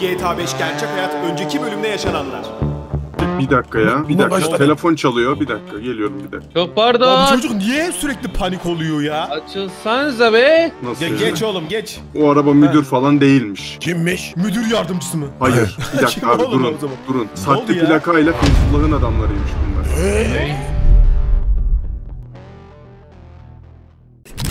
GTA 5 Gerçek Hayat önceki bölümde yaşananlar. Bir dakika ya. Bir dakika. Telefon çalıyor. Bir dakika. Geliyorum bir dakika. Çok pardon. Lan bu çocuk niye sürekli panik oluyor ya? Açılsanıza be. Nasıl yani? Geç oğlum geç. O araba müdür falan değilmiş. Kimmiş? Müdür yardımcısı mı? Hayır. Bir dakika abi durun. Durun. Sahte plakayla Feyzullah'ın adamlarıymış bunlar.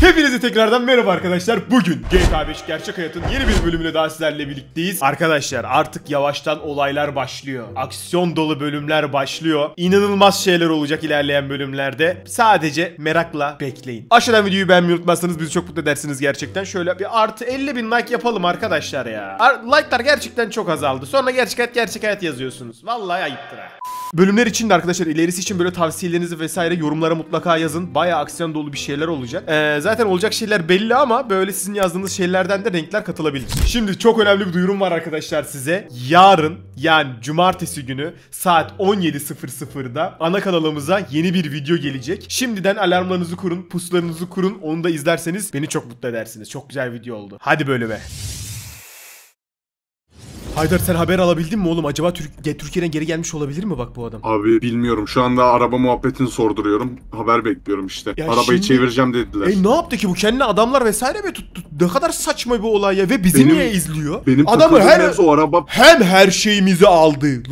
Hepinize tekrardan merhaba arkadaşlar. Bugün GTA 5 Gerçek Hayat'ın yeni bir bölümüyle daha sizlerle birlikteyiz. Arkadaşlar artık yavaştan olaylar başlıyor. Aksiyon dolu bölümler başlıyor. İnanılmaz şeyler olacak ilerleyen bölümlerde. Sadece merakla bekleyin. Aşağıdan videoyu beğenmeyi unutmazsanız bizi çok mutlu edersiniz gerçekten. Şöyle bir artı 50.000 like yapalım arkadaşlar ya. Like'lar gerçekten çok azaldı. Sonra Gerçek Hayat Gerçek Hayat yazıyorsunuz. Vallahi ayıptır ha. Bölümler için de arkadaşlar ilerisi için böyle tavsiyelerinizi vesaire yorumlara mutlaka yazın. Bayağı aksiyon dolu bir şeyler olacak. Zaten olacak şeyler belli ama böyle sizin yazdığınız şeylerden de renkler katılabilir. Şimdi çok önemli bir duyurum var arkadaşlar size. Yarın yani cumartesi günü saat 17.00'da ana kanalımıza yeni bir video gelecek. Şimdiden alarmlarınızı kurun, pusularınızı kurun. Onu da izlerseniz beni çok mutlu edersiniz. Çok güzel video oldu. Hadi bölüme. Haydar sen haber alabildin mi oğlum? Acaba Türkiye'den geri gelmiş olabilir mi bak bu adam? Abi bilmiyorum. Şu anda araba muhabbetini sorduruyorum. Haber bekliyorum işte. Ya arabayı şimdi çevireceğim dediler. Ne yaptı ki bu? Kendine adamlar vesaire mi tuttu? Ne kadar saçma bir olay ya. Ve bizi niye izliyor? Benim adamı o araba... Hem her şeyimizi aldı.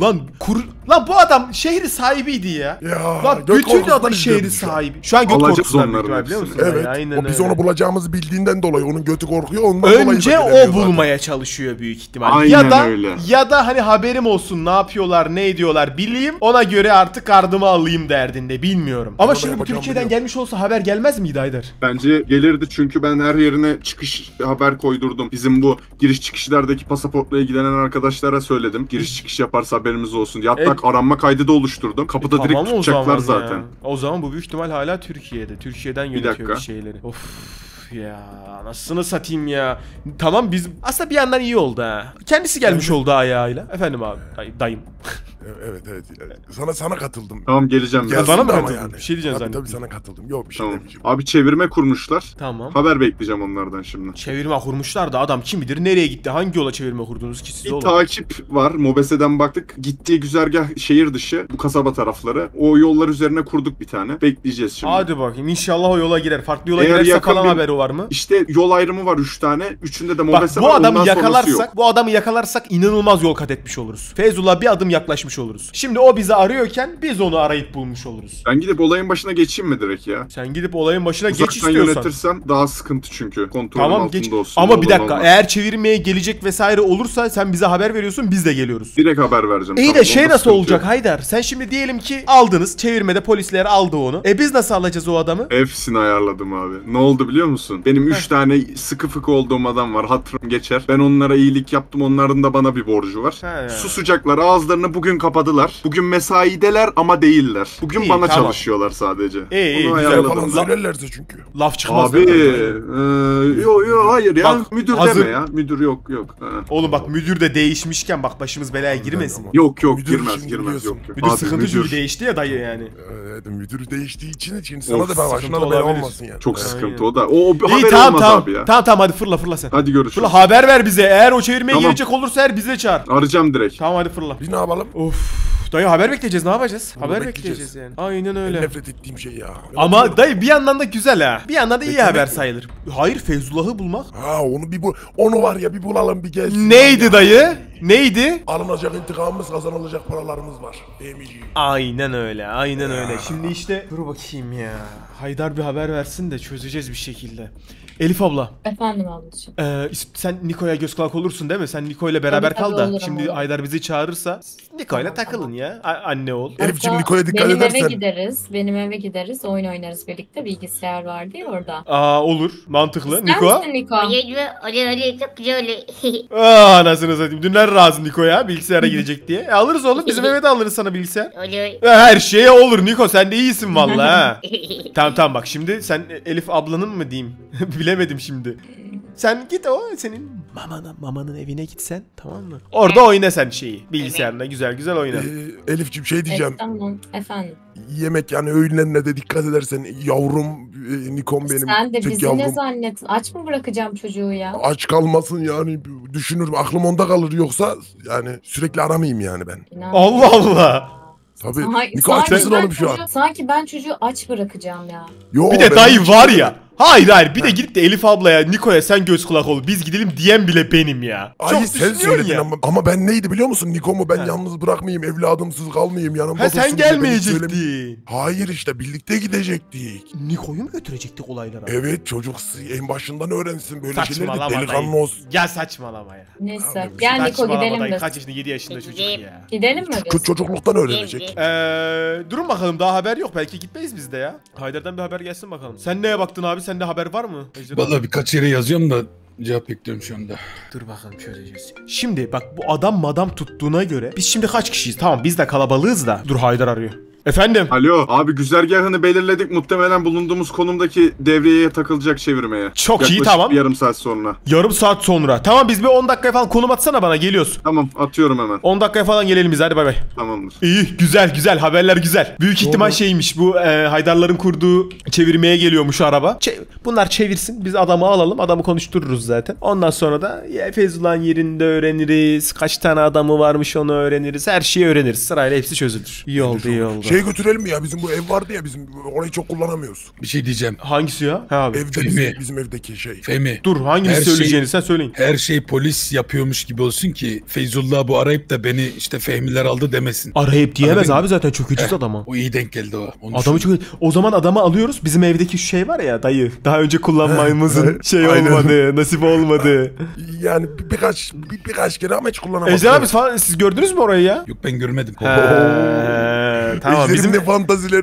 Lan bu adam şehri sahibiydi ya. Lan bütün adam şehri sahibi. Şu an göt korkusundan bekliyor biliyor musun? Evet. Aynen, biz onu bulacağımızı bildiğinden dolayı onun götü korkuyor. Ondan önce o bulmaya çalışıyor büyük ihtimalle. Aynen ya da, öyle. Ya da hani haberim olsun ne yapıyorlar ne ediyorlar bileyim. Ona göre artık ardımı alayım derdinde bilmiyorum. Ama şimdi Türkiye'den gelmiş olsa haber gelmez miydi Haydar? Bence gelirdi çünkü ben her yerine çıkış haber koydurdum. Bizim bu giriş çıkışlardaki pasaportla ilgilenen arkadaşlara söyledim. Giriş çıkış yaparsa haberimiz olsun. Hatta aranma kaydı da oluşturdum. Kapıda direkt tamam tutacaklar zaten. Ya. O zaman bu büyük ihtimal hala Türkiye'de. Türkiye'den yönetiyor bir şeyleri. Of. Ya anasını satayım ya. Tamam biz aslında bir yandan iyi oldu ha. Kendisi gelmiş oldu ayağıyla. Efendim abi dayım. Evet. Sana katıldım. Tamam geleceğim. Bana mı katıldın? Yani. Bir şey diyeceksin zaten. Tabii sana katıldım. Yok bir şey demeyeceğim. Abi çevirme kurmuşlar. Tamam. Haber bekleyeceğim onlardan şimdi. Çevirme kurmuşlar da adam kim bilir nereye gitti? Hangi yola çevirme kurdunuz ki siz? Bir takip var. Mobese'den baktık. Gittiği güzergah şehir dışı. Bu kasaba tarafları. O yollar üzerine kurduk bir tane. Bekleyeceğiz şimdi. Hadi bakayım. İnşallah o yola girer. Farklı yola girerse kalan haber o. Var mı? İşte yol ayrımı var 3 tane. 3'ünde de mobese var. Bu adamı yakalarsak inanılmaz yol kat etmiş oluruz. Feyzullah bir adım yaklaşmış oluruz. Şimdi o bizi arıyorken biz onu arayıp bulmuş oluruz. Ben gidip olayın başına geçeyim mi direkt ya? Sen gidip olayın başına geç istiyorsan. Yönetirsem daha sıkıntı çünkü. Kontrolün altında olsun. Ama bir dakika. Olmaz. Eğer çevirmeye gelecek vesaire olursa sen bize haber veriyorsun biz de geliyoruz. Direkt haber vereceğim. İyi de şey nasıl olacak yok. Haydar? Sen şimdi diyelim ki aldınız. Çevirmede polisler aldı onu. Biz nasıl alacağız o adamı? Hepsini ayarladım abi. Ne oldu biliyor musun? Benim 3 tane sıkı fıkı olduğum adam var. Hatırım geçer. Ben onlara iyilik yaptım. Onların da bana bir borcu var. Susacaklar. Ağızlarını bugün kapadılar. Bugün mesaideler ama değiller. Bugün bana çalışıyorlar sadece. İyi güzel falan söylerlerse çünkü. Laf çıkmaz. Abi. Yok hayır ya. Bak, müdür deme ya. Müdür yok. Oğlum bak müdür de değişmişken bak başımız belaya girmesin. Yok müdür girmez. Yok. Müdür abi, sıkıntı çünkü değişti ya dayı yani. Evet, müdür değiştiği için sana da başına da bela olmasın yani. Çok sıkıntı o da. İyi tamam hadi fırla sen. Hadi görüşürüz. Fırla haber ver bize. Eğer o çevirmeye gelecek olursa bize çağır. Arayacağım direkt. Tamam hadi fırla. Biz ne yapalım? Dayı haber bekleyeceğiz ne yapacağız? Bunu haber bekleyeceğiz yani. Aynen öyle. En nefret ettiğim şey ya. Ama dayı bir yandan da güzel ha. Bir yandan da iyi haber sayılır. Hayır Feyzullah'ı bulmak. Onu var ya bir bulalım bir gelsin. Neydi dayı? Neydi? Alınacak intikamımız, kazanılacak paralarımız var. Fehmiciğim. Aynen öyle. Şimdi işte dur bakayım ya. Haydar bir haber versin de çözeceğiz bir şekilde. Elif abla. Efendim ablacığım. Sen Niko'ya göz kulak olursun değil mi? Sen Niko ile beraber kal da. Şimdi Haydar bizi çağırırsa Niko ile takılın ya. Anne ol. Elif'ciğim Niko'ya dikkat edersen. Benim eve gideriz. Oyun oynarız birlikte. Bilgisayar var diye orada. Olur. Mantıklı. İster misin Niko? Anasını satayım. Dünler razı Niko ya bilgisayara gidecek diye. Alırız oğlum. Bizim eve de alırız sana bilgisayar. Her şeye olur Niko. Sen de iyisin vallahi. Tamam bak şimdi sen Elif ablanın mı diyeyim? Bilemedim şimdi. Sen git o senin mamanın evine gitsen, tamam mı? Orada oyna sen şeyi. Bilgisayarında güzel güzel oyna. Elif'cim şey diyeceğim. Tamam efendim. Yemek yani öğünlerine de dikkat edersen yavrum, Nikom benim. Sen de bizi ne zannettin? Aç mı bırakacağım çocuğu ya? Aç kalmasın yani, düşünürüm. Aklım onda kalır, yoksa yani sürekli aramayayım yani ben. İnanın. Allah Allah. Tabii. Niko açmasın oğlum şu an. Sanki ben çocuğu aç bırakacağım ya. Yo, bir de dayı var ya. Hayır bir de gidip de Elif ablaya, Niko'ya sen göz kulak ol biz gidelim diyen bile benim ya. Ay sen söyledin ya. Ama ben neydi biliyor musun Niko'mu ben yalnız bırakmayayım, evladımsız kalmayayım yanımda. Ha sen gelmeyecektin. Hayır işte birlikte gidecektik. Niko'yu mu götürecektik olaylara? Evet çocuk en başından öğrensin böyle şeyleri de, delikanlı olsun. Ya saçmalama ya. Neyse gel Niko gidelim biz. Kaç yaşında, 7 yaşında çocuk ya. Gidelim mi biz? Çocukluktan öğrenecek. Durun bakalım, daha haber yok, belki gitmeyiz biz de ya. Haydar'dan bir haber gelsin bakalım. Sen neye baktın abi? Sende haber var mı? Vallahi birkaç yere yazıyorum da cevap bekliyorum şu anda. Dur bakalım çözeceğiz. Şimdi bak bu adam madam tuttuğuna göre biz şimdi kaç kişiyiz? Tamam biz de kalabalığız da. Dur Haydar arıyor. Efendim? Alo abi, güzergahını belirledik, muhtemelen bulunduğumuz konumdaki devreye takılacak çevirmeye. Çok yaklaşık iyi, tamam. Yarım saat sonra. Yarım saat sonra. Tamam biz bir 10 dakika falan konum atsana bana, geliyoruz. Tamam atıyorum hemen. 10 dakika falan gelelim biz, hadi bay bay. Tamamdır. İyi güzel haberler güzel. Büyük ihtimal şeymiş bu, Haydarların kurduğu çevirmeye geliyormuş araba. Bunlar çevirsin, biz adamı alalım, adamı konuştururuz zaten. Ondan sonra da Feyzullah'ın yerinde öğreniriz, kaç tane adamı varmış onu öğreniriz, her şeyi öğreniriz. Sırayla hepsi çözülür. İyi oldu iyi oldu. Şey götürelim mi ya, bizim bu ev vardı ya, bizim orayı çok kullanamıyoruz. Bir şey diyeceğim. Hangisi ya? Ha abi. Evde bizim evdeki şey. Fehmi. Dur hangini söyleyeceğini sen söyleyin. Her şey polis yapıyormuş gibi olsun ki Feyzullah bu arayıp da beni işte Fehmiler aldı demesin. Arayıp diyemez abi zaten çökücüz adama. O iyi denk geldi o. Onu adamı çok. O zaman adamı alıyoruz, bizim evdeki şu şey var ya dayı. Daha önce kullanmamızın şey olmadı, nasip olmadı. Yani birkaç kere ama hiç kullanamadık. Ejder abi falan siz gördünüz mü orayı ya? Yok ben görmedim. Tamam. Bizim de fantaziler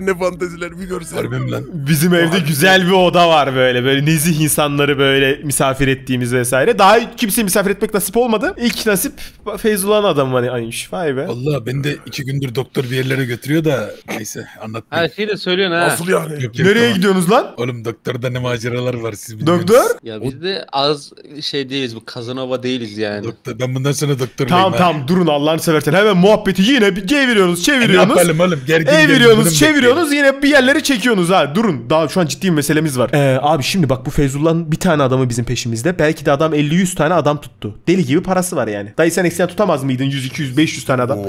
bir görsen. Lan. Bizim evde güzel bir oda var böyle nezih insanları böyle misafir ettiğimiz vesaire. Daha kimse misafir etmek nasip olmadı. İlk nasip Feyzullah'ın adamı hani. Vay be. Vallahi ben de 2 gündür doktor bir yerlere götürüyor da neyse anlatmayayım. Her şeyi de söylüyorsun ha. Asıl yani. Yok, nereye tamam. Gidiyorsunuz lan? Oğlum doktorda ne maceralar var siz bilmiyorsunuz. Doktor? Ya biz de az şey değiliz, bu Kazanova değiliz yani. Doktor, ben bundan sonra doktorum. Tamam durun Allah'ını seversen, hemen muhabbeti yine bir çeviriyorsunuz. Ne yapalım oğlum? Çeviriyorsunuz yine bir yerleri çekiyorsunuz ha. Durun, daha şu an ciddi bir meselemiz var. Abi şimdi bak bu Feyzullah'ın bir tane adamı bizim peşimizde. Belki de adam 50-100 tane adam tuttu. Deli gibi parası var yani. Dayı sen eksen tutamaz mıydın 100-200-500 tane adam?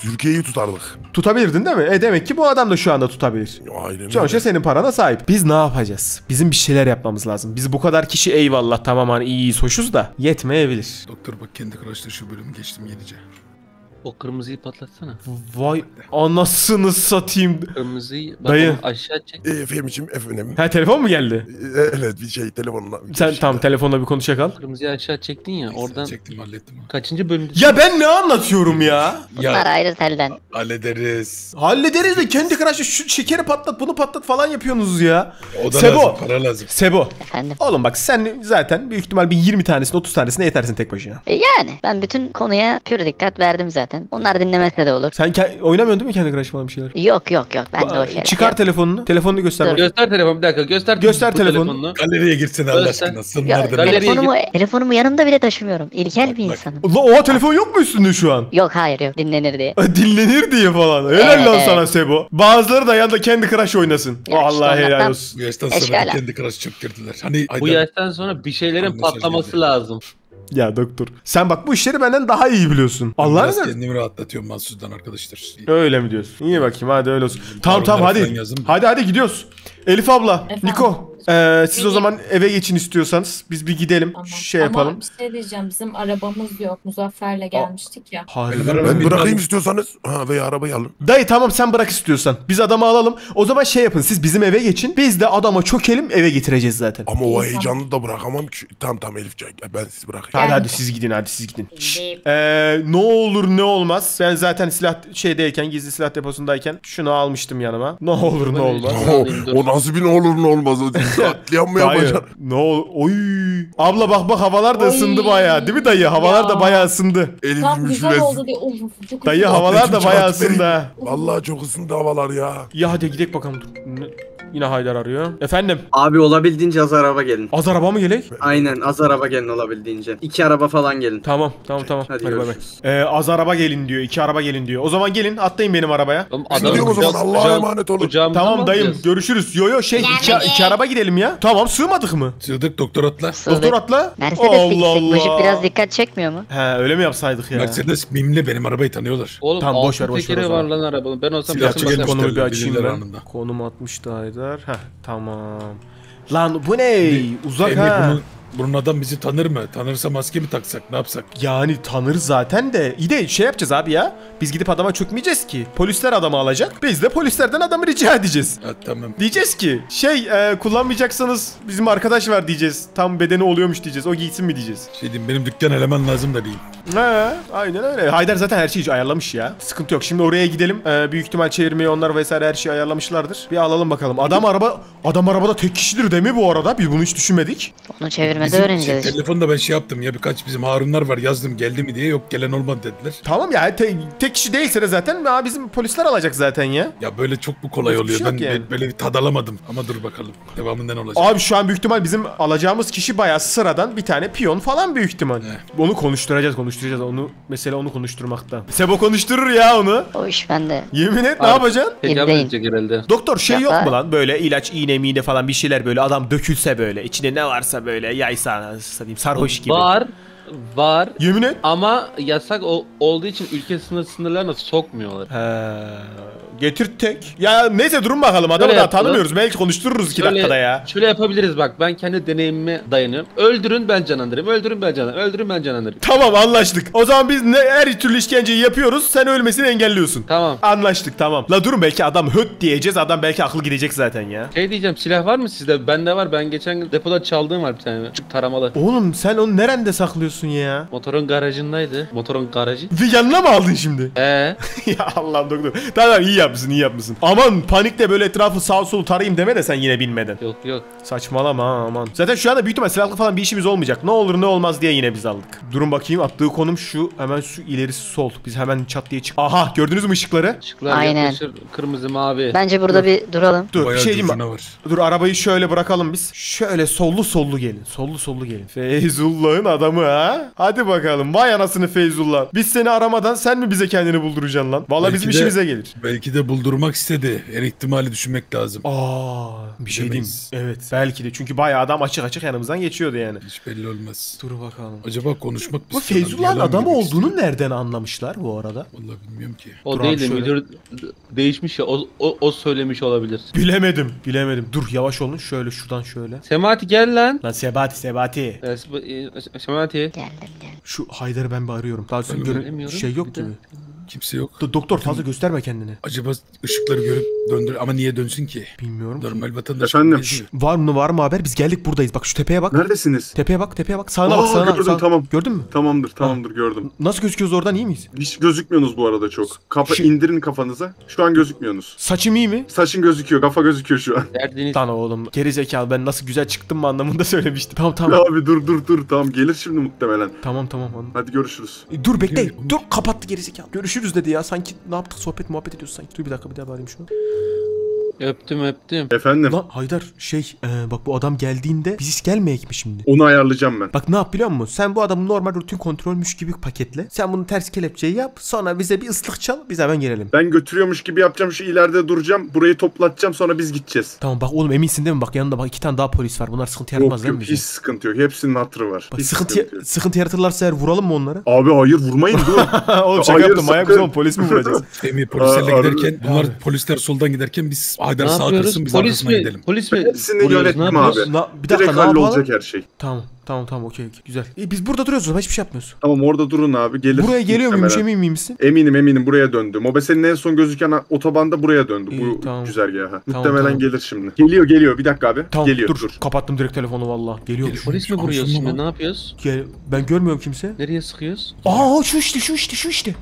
Türkiye'yi tutardık. Tutabilirdin değil mi? Demek ki bu adam da şu anda tutabilir. Aynen. Sonuçta senin parana sahip. Biz ne yapacağız? Bizim bir şeyler yapmamız lazım. Biz bu kadar kişi eyvallah tamam hani iyiyiz hoşuz da yetmeyebilir. Doktor bak kendi karşılaştığı şu bölümü geçtim yenice. O kırmızıyı patlatsana. Vay anasını satayım. Kırmızıyı dayı aşağı çek. Fehmiciğim efendim. Ha telefon mu geldi? Evet bir şey telefonla. Sen tam telefonla bir konuşa al. Kırmızıyı aşağı çektin ya oradan. Çektim hallettim. Kaçıncı bölümde? Ya ben ne anlatıyorum ya? Bunlar ayrı telden. Hallederiz. Hallederiz de kendi karşı şu şekeri patlat bunu patlat falan yapıyorsunuz ya. O da Sebo. Lazım, para lazım. Sebo. Efendim? Oğlum bak sen zaten büyük ihtimal bir 20 tanesini 30 tanesine yetersin tek başına. Yani ben bütün konuya pür dikkat verdim zaten. Onlar dinlemezse de olur. Sen oynamıyorsun değil mi kendi Crash falan bir şeyler? Yok ben de o şeyler. Çıkar telefonunu. Telefonunu göster. Göster telefonu bir dakika. Göster telefonunu. Galeriye girsin Allah aşkına. Sınırlarda. Telefonumu yanımda bile taşımıyorum. İlkel bir insanım. Oha telefon yok mu üstünde şu an? Yok hayır yok. Dinlenir diye. Dinlenir diye falan. Helal lan sana Sebo. Bazıları da yanında kendi Crash oynasın. Allah helal olsun. Bu yaştan sonra kendi Crash çöktürdüler. Bu yaştan sonra bir şeylerin patlaması lazım. Ya doktor sen bak bu işleri benden daha iyi biliyorsun. Allah'ını seversen. Kendimi rahatlatıyorum Mansur'dan arkadaşlar. Öyle mi diyorsun? İyi bakayım hadi öyle olsun. Tamam hadi gidiyoruz. Elif abla, efendim? Niko siz o zaman eve geçin istiyorsanız. Biz bir gidelim şey yapalım. Ama bir şey diyeceğim, bizim arabamız yok. Muzaffer'le gelmiştik ya. Ben bırakayım istiyorsanız veya arabayı alın. Dayı tamam sen bırak istiyorsan. Biz adamı alalım. O zaman şey yapın siz bizim eve geçin. Biz de adama çökelim eve getireceğiz zaten. Ama o heyecanlı da bırakamam ki. Tamam Elif ben sizi bırakayım. Hadi siz gidin. Ne olur ne olmaz. Ben zaten gizli silah deposundayken şunu almıştım yanıma. Ne olur ne olmaz. Onu nasıl bir ne olur ne olmaz o atlayanmaya başlar. Ne olur. Oy. Abla bak havalar da ısındı bayağı. Değil mi dayı? Havalar da bayağı ısındı. Tam güzel oldu diye. Dayı havalar da bayağı ısındı. Vallahi çok ısındı havalar ya. Ya hadi gidelim bakalım. Yine Haydar arıyor. Efendim? Abi olabildiğince az araba gelin. Az araba mı gelin? Aynen, az araba gelin olabildiğince. 2 araba falan gelin. Tamam. Hadi bay bay. Az araba gelin diyor, 2 araba gelin diyor. O zaman gelin, atlayın benim arabaya. Gidiyor o zaman, Allah'a emanet olun. Tamam dayım, görüşürüz. Yo şey, iki araba gidelim ya. Tamam, sığmadık mı? Sığdık, doktor atla. Doktor atla. Allah Allah. Biraz dikkat çekmiyor mu? He, öyle mi yapsaydık ya? Mercedes mimle benim arabayı tanıyorlar. Oğlum tam boş ver var lan arabanın. Ben olsam yakın konumu bir açayım ben. Konum 60 Haydar. Heh, tamam. Lan bu ne? Uzak ha. Bunun adam bizi tanır mı? Tanırsa maske mi taksak? Ne yapsak? Yani tanır zaten de. İyi de şey yapacağız abi ya. Biz gidip adama çökmeyeceğiz ki. Polisler adamı alacak. Biz de polislerden adamı rica edeceğiz. Ha, tamam. Diyeceğiz ki kullanmayacaksanız bizim arkadaş var diyeceğiz. Tam bedeni oluyormuş diyeceğiz. O giysin mi diyeceğiz. Şey diyeyim, benim dükkan eleman lazım da diyeyim. Ha, aynen öyle. Haydar zaten her şeyi ayarlamış ya. Sıkıntı yok. Şimdi oraya gidelim. Büyük ihtimal çevirmeyi onlar vesaire her şeyi ayarlamışlardır. Bir alalım bakalım. Adam arabada tek kişidir değil mi bu arada? Biz bunu hiç düşünmedik. Onu çevirmede öğreneceğiz. Telefonda ben şey yaptım ya, birkaç bizim Harunlar var, yazdım geldi mi diye, yok gelen olmadı dediler. Tamam ya, tek kişi değilse de zaten bizim polisler alacak zaten ya. Ya böyle çok mu kolay oluyor? Ben böyle bir tad alamadım ama dur bakalım devamından olacak. Abi şu an büyük ihtimal bizim alacağımız kişi bayağı sıradan bir tane piyon falan büyük ihtimal. He. Onu konuşturacağız onu, mesela onu konuşturmakta. Sebo konuşturur ya onu. O iş bende. Yemin et, ne yapacaksın? Doktor şey yok mu lan, böyle ilaç, iğne falan bir şeyler, böyle adam dökülse, böyle içinde ne varsa böyle yaysa, sarhoş gibi. Var. Yemin et. Ama yasak olduğu için ülke sınırlarına sokmuyorlar. He. Getirtek. Ya neyse, durun bakalım. Adamı da tanımıyoruz. Belki konuştururuz 2 dakikada ya. Şöyle yapabiliriz bak. Ben kendi deneyimime dayanıyorum. Öldürün ben canlandırayım. Tamam, anlaştık. O zaman biz her türlü işkenceyi yapıyoruz. Sen ölmesini engelliyorsun. Tamam. Anlaştık, tamam. La durun, belki adam höt diyeceğiz. Adam belki aklı gidecek zaten ya. Şey diyeceğim, silah var mı sizde? Bende var. Ben geçen gün depoda çaldığım var bir tane. Çok taramalı. Oğlum sen onu nerede saklıyorsun ya? Motorun garajındaydı. Motorun garajı. Ve yanına mı aldın şimdi? Ya Allah'ım, doktor. Tamam, iyi yapmışsın. Aman panikle böyle etrafı sağ solu tarayayım deme de sen yine bilmeden. Yok. Saçmalama aman. Zaten şu anda büyük ihtimal silahlı falan bir işimiz olmayacak. Ne olur ne olmaz diye yine biz aldık. Durun bakayım, attığı konum şu. Hemen şu ilerisi sol. Biz hemen çat diye çık. Aha, gördünüz mü ışıkları? Işıklar yaklaşır. Kırmızı, mavi. Bence burada bir duralım. Dur, bir şey diyeyim mi? Dur, arabayı şöyle bırakalım biz. Şöyle sollu gelin. Sollu gelin. Feyzullah'ın adamı ha. Hadi bakalım, vay anasını Feyzullah. Biz seni aramadan sen mi bize kendini bulduracaksın lan? Vallahi bizim işimize gelir. Belki de buldurmak istedi. Her ihtimali düşünmek lazım. Bir şey diyeyim. Evet. Belki de, çünkü bayağı adam açık yanımızdan geçiyordu yani. Hiç belli olmaz. Dur bakalım. Acaba konuşmak bu Feyzullah'ın adamı olduğunu nereden anlamışlar bu arada? Vallahi bilmiyorum ki. O değil de müdür değişmiş ya. O söylemiş olabilir. Bilemedim. Dur, yavaş olun. Şöyle şuradan şöyle. Semati gel lan. Lan Sebati. Semati. Geldim. Şu Haydar'ı ben bağırıyorum. Daha sonra şey yok gibi. Kimse yok. Doktor fazla gösterme kendini. Acaba ışıkları görüp döndür ama niye dönsün ki? Bilmiyorum. Normal vatandaş. Var mı haber? Biz geldik, buradayız. Bak şu tepeye bak. Neredesiniz? Tepeye bak. Sağına bak. Gördüm, tamam. Gördün mü? Tamamdır gördüm. Nasıl gözüküyoruz oradan, iyi miyiz? Hiç gözükmüyorsunuz bu arada çok. İndirin kafanıza. Şu an gözükmüyorsunuz. Saçım iyi mi? Saçın gözüküyor. Kafa gözüküyor şu an. Lan oğlum. Gerizekalı, ben nasıl güzel çıktım mı anlamında söylemiştim. Tamam. Abi dur. Tamam, gelir şimdi muhtemelen. Tamam. Hadi görüşürüz. Dur bekle. Dur, kapattı gerizekalı. Görüşürüz dedi ya, sanki ne yaptık, sohbet muhabbet ediyoruz sanki. Dur bir dakika, bir daha bağırayım şunu. Öptüm. Efendim? Lan Haydar bak, bu adam geldiğinde biz gelmeyek mi şimdi? Onu ayarlayacağım ben. Bak ne yap biliyor musun? Sen bu adamı normal rutin kontrolmüş gibi paketle. Sen bunu ters kelepçeyi yap. Sonra bize bir ıslık çal. Biz hemen gelelim. Ben götürüyormuş gibi yapacağım. Şu ileride duracağım. Burayı toplatacağım. Sonra biz gideceğiz. Tamam bak oğlum, eminsin değil mi? Bak yanında 2 tane daha polis var. Bunlar sıkıntı yaratmaz değil mi? Hiç sıkıntı yok. Hepsinin hatırı var. Bak, sıkıntı yaratırlarsa eğer vuralım mı onları? Abi hayır, vurmayın. Oğlum şaka yaptım. Manyak mısın? Polis mi vuracağız? Polislerle giderken bunlar, polisler soldan giderken biz Haydar sağ kırsın, biz arkasına gidelim. Polis mi? Hepsini yönettim abi. Bir dakika, ne olacak her şey? Tamam okey. Güzel. Biz burada duruyoruz, hiçbir şey yapmıyoruz. Tamam, orada durun abi, gelir. Buraya geliyor muymuş, emin misin? Eminim, buraya döndüm. O senin en son gözüken otobanda buraya döndü. Bu güzergaha. Muhtemelen gelir şimdi. Geliyor bir dakika abi. Tamam, dur. Kapattım direkt telefonu valla. Geliyor. Polis mi vuruyor şimdi, ne yapıyoruz? Ben görmüyorum kimse. Nereye sıkıyoruz? Şu işte.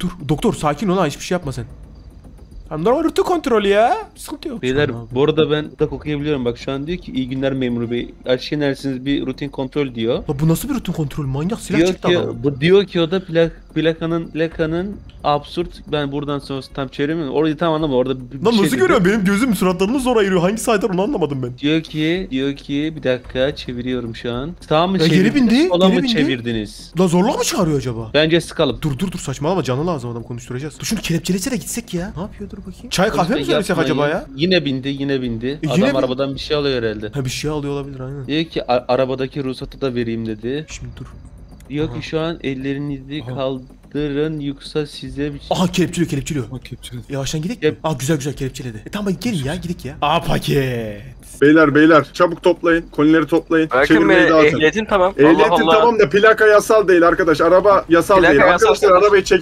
Dur doktor, sakin ol, hiçbir şey yapma sen. Normal rutin kontrolü ya. Sıkıntı yok. Beyler bu arada ben tak okuyabiliyorum. Bak şu an diyor ki iyi günler memur bey. Aşkın neresiniz, bir rutin kontrol diyor. La, bu nasıl bir rutin kontrol? Manyak, silah çıktı. Diyor ki o da plak Plakanın absürt, ben buradan sonrası tam çeviremiyorum. Orayı tam anlamadım. Orada lan şey nasıl görüyorum? Benim gözüm suratlarını zor ayırıyor. Hangisi Haydar onu anlamadım ben. Diyor ki bir dakika çeviriyorum şu an. Sağ mı çevirdiniz? Sola mı çevirdiniz? La zorla mı çağırıyor acaba? Bence sıkalım. Dur saçmalama, canı lazım, adam konuşturacağız. Dur şunu kelepçelese de gitsek ya. Ne yapıyor, dur bakayım. Çay kahve mi söylesek acaba ya? Yine bindi. Adam arabadan bir şey alıyor herhalde. Ha, bir şey alıyor olabilir aynen. Diyor ki arabadaki ruhsatı da vereyim dedi. Şimdi dur. Yok ki şu an ellerinizi kaldırın yoksa size bir... Aha kelepçeliyor. Aha kelepçeliyor. Yavaştan gidelim mi? Aa güzel kelepçeledi. Tamam gelin ya gidelim ya. Aa paket. Beyler çabuk toplayın. Kolileri toplayın. Çevirmeyi dağıtın. Ehliyetin tamam. Ehliyetin tamam da plaka yasal değil arkadaş. Araba yasal plaka değil. Yasal arkadaşlar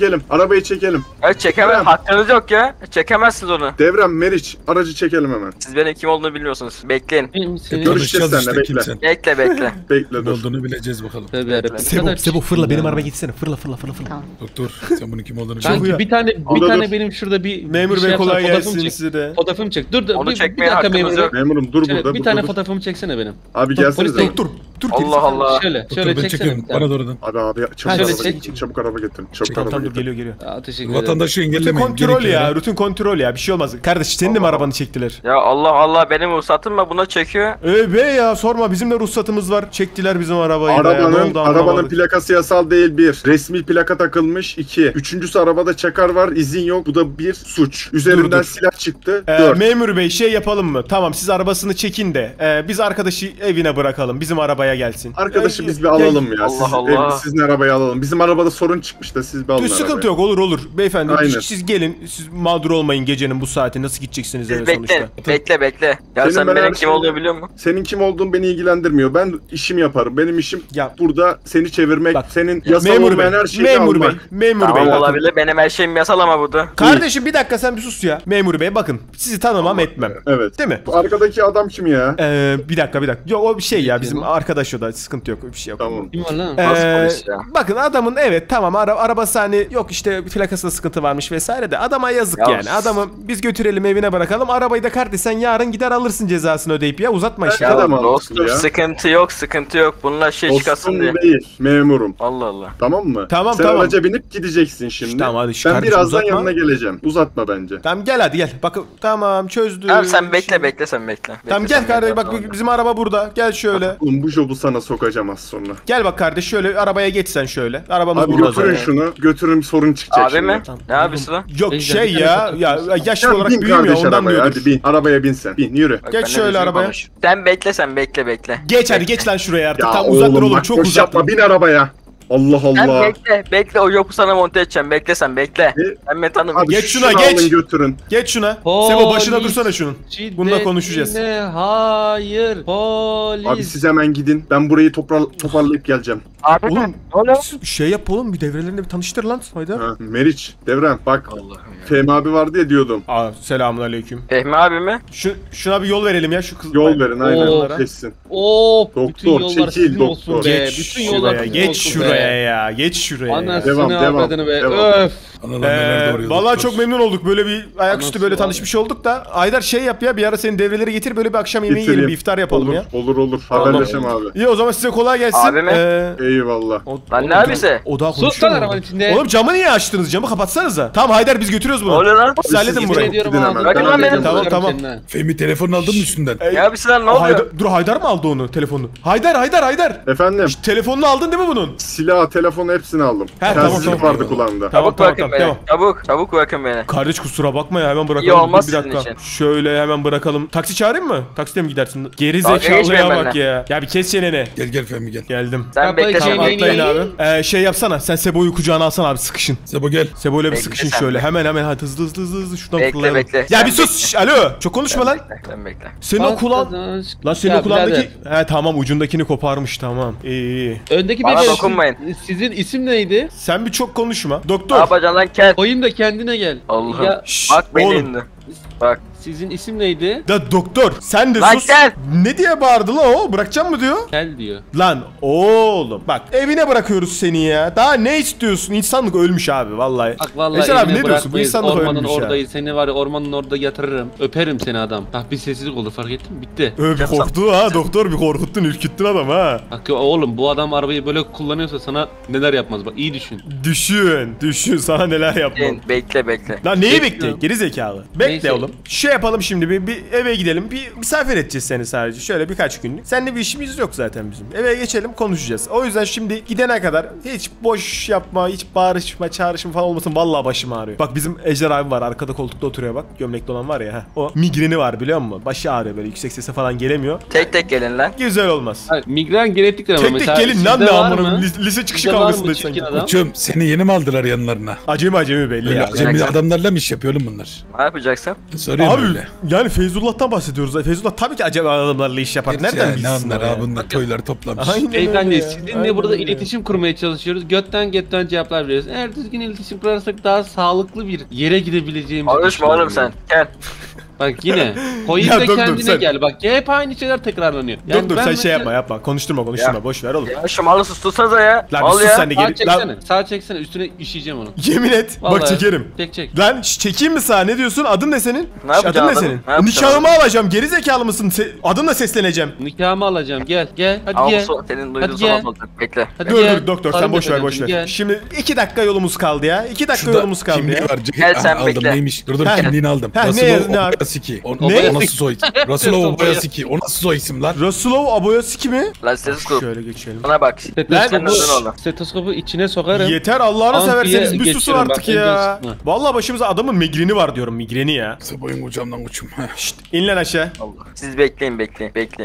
değil. Arabayı çekelim. Evet çekemez. Hakkınız yok ya. Çekemezsiniz onu. Devrem, Meriç aracı çekelim hemen. Siz benim kim olduğunu bilmiyorsunuz. Bekleyin. Görüşeceğiz seninle işte, bekle. Bekle dur. Olduğunu bileceğiz bakalım. Tabii. Sebo fırla benim arabaya gitsene. Fırla. Tamam. Doktor sen bunun kim olduğunu biliyorsun. Bir tane benim şurada bir memur bey kolay gelsin size de. Fotoğrafımı çek. Dur bir dakika memurum. Bir tane fotoğrafımı çeksene benim. Abi gelsene. Dur. Allah. Şöyle çeksene. Bana doğru. Abi çabuk araba getirin. Çabuk araba getirin. Geliyor. Aa, teşekkür ederim. Vatandaşı engellemeyin. Rutin kontrol ya. Bir şey olmaz. Kardeş senin de mi arabanı çektiler? Ya Allah benim ruhsatım mı buna çekiyor? Be ya sorma, bizim de ruhsatımız var. Çektiler bizim arabayı. Arabanın plakası yasal değil bir. Resmi plaka takılmış 2. Üçüncüsü arabada çakar var, izin yok. Bu da bir suç. Üzerinden silah çıktı. Memur bey şey yapalım mı? Tamam siz arabasını çekin de biz arkadaşı evine bırakalım, bizim arabaya gelsin. Arkadaşı biz bir alalım ya. Sizin arabayı alalım. Bizim arabada sorun çıkmış da siz bir alın. Sıkıntı yok, olur. Beyefendi siz gelin, siz mağdur olmayın, gecenin bu saati nasıl gideceksiniz eve sonuçta? Bekle. Ya sen benim kim olduğunu biliyor musun? Senin kim olduğun beni ilgilendirmiyor. Ben işimi yaparım. Benim işim burada seni çevirmek, bak, senin yasal olmayan her şeyi almak. Memur bey. Tamam olabilir, benim her şeyim yasal ama burada. Kardeşim bir dakika sen bir sus ya. Memur bey bakın sizi tanımam etmem. Evet. Değil mi? Arkadaki adam kim ya? Bir dakika. Yok o bir şey ya, bizim arkadaş o da, sıkıntı yok, bir şey yok. Tamam. Kim var lan? Bakın adamın tamam arabası hani yok işte plakasında sıkıntı varmış vesaire de adama yazık yani. Adamı biz götürelim evine bırakalım, arabayı da kardeş sen yarın gider alırsın cezasını ödeyip ya, uzatma işi. Dostum sıkıntı yok. Bunlar şey çıkasın diye. Değil, memurum. Allah. Tamam mı? Tamam. Sen araca binip gideceksin şimdi. Tamam hadi ben birazdan yanına geleceğim. Uzatma bence. Tamam gel hadi gel. Bakın tamam çözdüm. Tamam sen bekle. Tamam gel kardeş bak bizim araba burada. Gel şöyle. Oğlum bu jobu sana sokacağım az sonra. Gel bak kardeş şöyle arabaya geç sen şöyle. Arabamız abi burada. Götürün sorun çıkacak. Abi şimdi. Mi? Tamam. Ne abi sıra? Yok şey ya yaşlı olarak büyümüyor ondan diyorum. Hadi bin. Arabaya bin sen. Bin yürü. Bak, geç şöyle arabaya. Konuş. Sen bekle. Geç hadi geç lan şuraya artık. Ya tam uzak dur oğlum, çok uzak. Yapma, bin arabaya. Allah. Bekle o yopu sana monte edeceğim. Bekle. Mehmet Hanım. Geç şuna geç. Götürün. Geç şuna. Sebo başına dursana şunun. Bununla konuşacağız. Hayır. Polis. Abi siz hemen gidin. Ben burayı toparlayıp geleceğim. Abi oğlum. Şey yap oğlum, bir devrelerinde bir tanıştır lan. Haydar. Ha, Meriç. Devrem bak. Fehmi abi vardı ya diyordum. Selamünaleyküm. Fehmi abi mi? Şuna bir yol verelim ya şu kız. Yol verin aynen. Kessin. Doktor çekil doktor. Bütün yollar geç şuraya. Geç şuraya. Devam. Öf. Vallahi çok memnun olduk. Böyle bir ayaküstü böyle tanışmış olduk da. Haydar şey yap ya, bir ara senin devreleri getir, böyle bir akşam yemeği yiyelim, bir iftar yapalım ya. Olur. Haberleşelim abi. İyi o zaman size kolay gelsin. Abime. Eyvallah. Lan ne abisi? O daha konuşuyor. Oğlum camı niye açtınız? Camı kapatsanıza. Tamam Haydar biz götürüyoruz bunu. Oğlum lan. Halledin burayı. Bakın lan benim. Tamam. Fehmi telefonunu aldın mı üstünden? Ya bir lan ne oldu? Dur Haydar mı aldı onu telefonunu? Haydar. Efendim. Telefonunu aldın değil mi bunun? Silah, telefonu hepsini aldım. Telsiz vardı kulağımda. Çabuk bırakın beni. Kardeş kusura bakma ya, hemen bırakalım. İyi olmaz bir dakika. Sizin için. Şöyle hemen bırakalım. Taksi çağırayım mı? Takside mi gidersin? Geri zekalıya bak ya. Ya bir kes çeneni. Gel Fehmi gel. Geldim. Sen bekle atlayın abi. Şey yapsana. Sen Sebo'yu kucağına alsana abi, sıkışın. Sebo gel. Sebo ile bir sıkışın şöyle. Hemen hadi hızlı şuradan fırlayalım. Bekle. Ya bir sus. Alo. Çok konuşma lan. Bekle. Senin o kulağın. Lan senin o kulağındaki. He tamam, ucundakini koparmış tamam. İyi. Öndeki bir sizin isim neydi? Sen bir çok konuşma. Doktor. Abacan lan gel. Koyayım da kendine gel. Allah'ım. Bak beni indi. Bak. Sizin isim neydi? Da doktor sen de sus. Gel. Ne diye bağırdı la o? Bırakacağım mı diyor? Gel diyor. Lan oğlum bak evine bırakıyoruz seni ya. Daha ne istiyorsun? İnsanlık ölmüş abi vallahi. Bak vallahi Ejder abi ne diyorsun? Bu insanlık ormanın ölmüş oradayı, ya. Seni var ya ormanın orada yatırırım. Öperim seni adam. Bak bir sessizlik oldu fark ettin mi? Bitti. Bir korktu ha doktor bir korkuttun ürküttün adam ha. Bak oğlum bu adam arabayı böyle kullanıyorsa sana neler yapmaz bak iyi düşün. Düşün sana neler yapmaz. Bekle. Lan neyi bekliyorsun? Geri zekalı. Bekle neyse. Oğlum. Şey yapalım şimdi bir eve gidelim. Bir misafir edeceğiz seni sadece. Şöyle birkaç günlük. Seninle bir işimiz yok zaten bizim. Eve geçelim konuşacağız. O yüzden şimdi gidene kadar hiç boş yapma, hiç bağırışma, çağrışma falan olmasın. Vallahi başım ağrıyor. Bak bizim Ejder abi var. Arkada koltukta oturuyor bak. Gömlekli olan var ya. Heh. O migreni var biliyor musun? Başı ağrıyor böyle. Yüksek sese falan gelemiyor. Tek gelin lan. Güzel olmaz. Hayır, migren genetikler ama mesela. Tek gelin lan ne amına. Lise çıkışı kavgasındaysan. Uçum seni yeni mi aldılar yanlarına? Acemi belli ya. Acemi adamlarla mı iş yapıyor oğlum bunlar? Ne yapacaksın? Soruyorum abi öyle. Yani Feyzullah'tan bahsediyoruz. Feyzullah tabii ki acaba adamlarla iş yapar. Nereden yani, bilsin? Ne anlar abi bunlar toyları toplamış. Beyefendi sizinle burada iletişim kurmaya çalışıyoruz. Götten cevaplar veriyoruz. Eğer düzgün iletişim kurarsak daha sağlıklı bir yere gidebileceğimizi düşünüyorum. Oğlum sen gel. Bak yine koyun da kendine sen... gel bak hep aynı şeyler tekrarlanıyor. Yani doktor sen mesela... şey yapma konuşturma ya. Boş ver oğlum. Ya şu malı sustursana ya. Lan sus sen de geri. Sağ çeksene üstüne işeyeceğim onu. Yemin et vallahi bak çekerim. Çek. Lan çekeyim mi sağ ne diyorsun adın ne senin? Adın ne senin? Nikahımı alacağım geri zekalı mısın? Adınla sesleneceğim. Nikahımı alacağım gel hadi gel. Senin duyduğun sana baktık bekle. Dur doktor sen boş ver. Şimdi 2 dakika yolumuz kaldı ya. 2 dakika yolumuz kaldı ya. Gel sen bekle. Dur kimliğini aldım. Siki. Ne? O nasıl soy? Rasulov Aboyasiki. O nasıl soy isim lan? Rasulov Aboyasiki mi? Lan stetoskop. Şöyle geçelim. Bana bak. Stetoskopu içine sokarım. Yeter Allah'ını severseniz bir susun artık ya. Vallahi başımıza adamın migreni var diyorum migreni ya. Sebo'yun kucağımdan uçum. Şşt in lan aşağı. Siz bekleyin.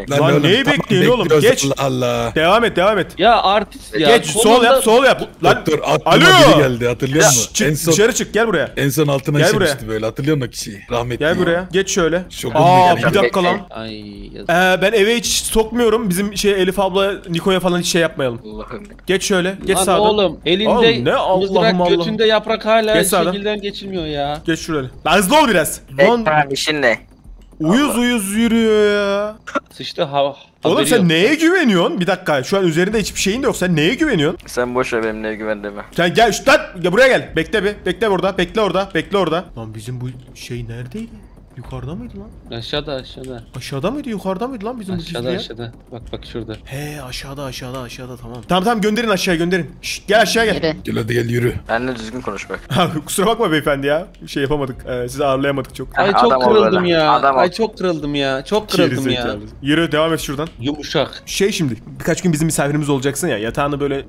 Lan neyi bekleyin oğlum? Geç. Allah. Devam et. Ya artist ya. Geç sol yap. Lan dur aklıma geldi hatırlıyor musun? Dışarı çık gel buraya. En son altına işmişti böyle hatırlıyor musun kişiyi? Rahmetli. Gel buraya. Geç şöyle. Bir dakika lan. Ben eve hiç sokmuyorum. Bizim Elif abla Niko'ya falan hiç şey yapmayalım. Geç şöyle. Geç sağdan. Oğlum elinde mızrak götünde yaprak hala şekilden geçilmiyor ya. Geç şuraya. Lan hızlı ol biraz. İşin ne? Uyuz yürüyor ya. Sıçtı hava. Oğlum sen neye güveniyorsun? Bir dakika şu an üzerinde hiçbir şeyin de yok. Sen neye güveniyorsun? Sen boş ver benim neye güvendiğime. Sen gel şu buraya gel. Bekle orada. Lan bizim bu şey neredeydi? Yukarıda mıydı lan? Aşağıda. Aşağıda mıydı? Yukarıda mıydı lan bizim bu çizgi? Aşağıda. Bak şurada. He aşağıda tamam. Tamam gönderin aşağıya. Şşt, gel aşağıya gel. Gel hadi yürü. Benimle düzgün konuş bak. Kusura bakma beyefendi ya. Şey yapamadık. Sizi ağırlayamadık çok. Ay çok kırıldım ya. Yürü devam et şuradan. Yumuşak. Şimdi birkaç gün bizim misafirimiz olacaksın ya. Yatağını böyle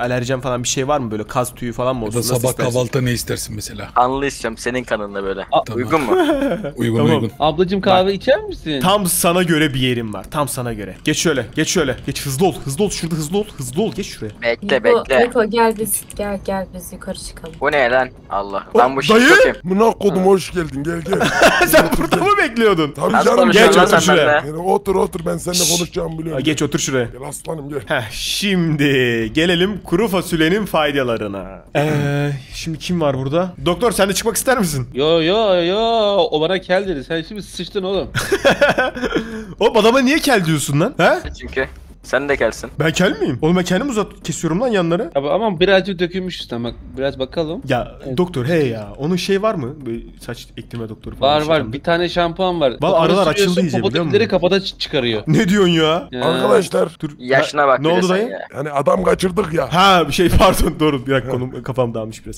alerjen falan bir şey var mı? Böyle kaz tüyü falan mı olsun? Ya da sabah kahvaltıda ne istersin mesela? Anlayacağım senin kanınla böyle. Uygun mu? Uygun. Ablacım kahve içer misin? Tam sana göre bir yerim var. Tam sana göre. Geç şöyle. Geç hızlı ol. Şurada hızlı ol. Geç şuraya. Bekle. Niko gel biz yukarı çıkalım. Bu ne lan? Allah. Lan bu şey dayı. Mınak kodum hoş geldin. Gel. Sen burada mı bekliyordun? Tabii canım. Geç otur şuraya. Otur ben seninle konuşacağımı biliyorum. Geç otur şuraya. Gel aslanım gel. Heh, şimdi gelelim kuru fasulyenin faydalarına. Şimdi kim var burada? Doktor sen de çıkmak ister misin? Yo. O bana kel dedi. Sen şimdi sıçtın oğlum. Oğlum adama niye kel diyorsun lan? He? Çünkü sen de kelsin. Ben kel miyim? Oğlum ben kendim kesiyorum lan yanları. Ama birazcık dökülmüş üstten bak. Biraz bakalım. Ya evet. Doktor ya. Onun şey var mı? Böyle saç ektirme doktoru falan. Var. Bir tane şampuan var. Bak aralar açıldı iyice biliyor musun? Kafada çıkarıyor. Ne diyorsun ya? Arkadaşlar. Dur. Yaşına bak. Ne oldu dayı? Yani adam kaçırdık ya. Ha pardon doğru. Bir dakika kafam dağılmış biraz.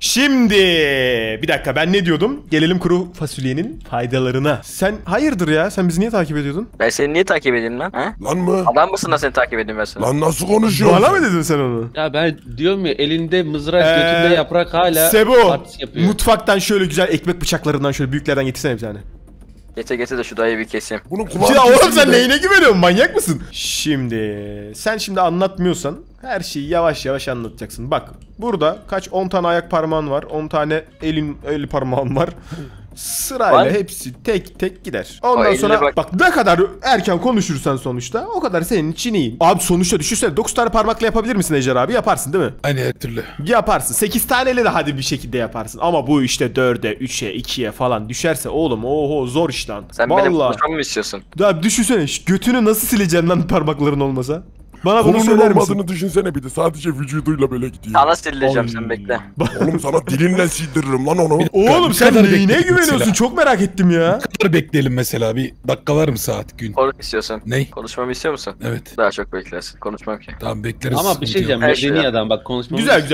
Şimdi bir dakika ben ne diyordum? Gelelim kuru fasulyenin faydalarına. Sen hayırdır ya? Sen bizi niye takip ediyordun? Ben seni niye takip edeyim lan? Ha? Lan mı? Adam mısın? Nasıl seni takip edeyim ben seni? Lan nasıl konuşuyorsun? Bana mı dedin sen onu? Ya ben diyorum ya elinde mızrak götünde yaprak hala Sebo mutfaktan şöyle güzel ekmek bıçaklarından şöyle büyüklerden getirsene bir tane. Gete de şu dayı bir keseyim. Ya oğlum sen neyine güveniyorsun? Manyak mısın? Sen şimdi anlatmıyorsan her şeyi yavaş anlatacaksın. Bak burada 10 tane ayak parmağın var. 10 tane el parmağın var. Sırayla var. Hepsi tek tek gider. Ondan sonra bak ne kadar erken konuşursan sonuçta o kadar senin için iyi. Abi sonuçta düşünsene 9 tane parmakla yapabilir misin Ejder abi? Yaparsın değil mi? Aynen her türlü. Yaparsın. 8 taneyle de hadi bir şekilde yaparsın. Ama bu işte 4'e, 3'e, 2'ye falan düşerse oğlum oho zor iş lan. Sen vallahi benim konuşmamı mı istiyorsun? Abi düşünsene götünü nasıl sileceksin lan parmakların olmasa? Bana bunu söyler misin? Olmadığını düşünsene bir de sadece vücuduyla böyle gidiyor. Sana sildireceğim sen bekle. Oğlum sana dilinle sildiririm lan onu. Oğlum sen neyine güveniyorsun mesela. Çok merak ettim ya. Ne kadar bekleyelim mesela bir dakikalar mı saat gün? Konuşmak istiyorsun. Ney? Konuşmamı istiyor musun? Evet. Daha çok beklersin konuşmam ki. Tamam bekleriz. Ama bir şey diyeceğim medeni adam bak konuşmamı güzel.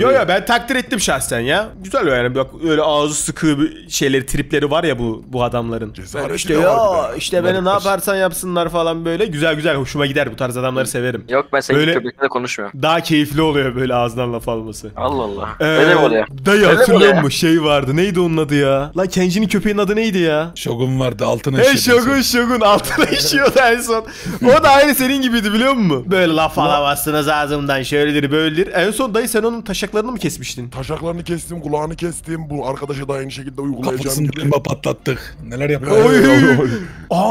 Yo yo ben takdir ettim şahsen ya. Güzel yani bak öyle ağzı sıkı şeyleri tripleri var ya bu adamların. Cesaret işte ya işte beni ne yaparsan yapsınlar falan böyle güzel güzel hoşuma gider bu tarz adamları severim. Yok ben senin köpekle konuşmuyorum. Daha keyifli oluyor böyle ağzından laf alması. Allah Allah. Öyle mi oluyor? Dayı hatırlıyor mu? Şey vardı. Neydi onun adı ya? Lan Kenji'nin köpeğinin adı neydi ya? Şogun vardı. Altına işiyordu. Şogun altına işiyordu en son. O da aynı senin gibiydi biliyor musun? Böyle laf alamazsınız ağzımdan. Şöyledir böyledir. En son dayı sen onun taşaklarını mı kesmiştin? Taşaklarını kestim. Kulağını kestim. Bu arkadaşa da aynı şekilde uygulayacağım. Kafasını dilime patlattık. Neler yapıyorlar?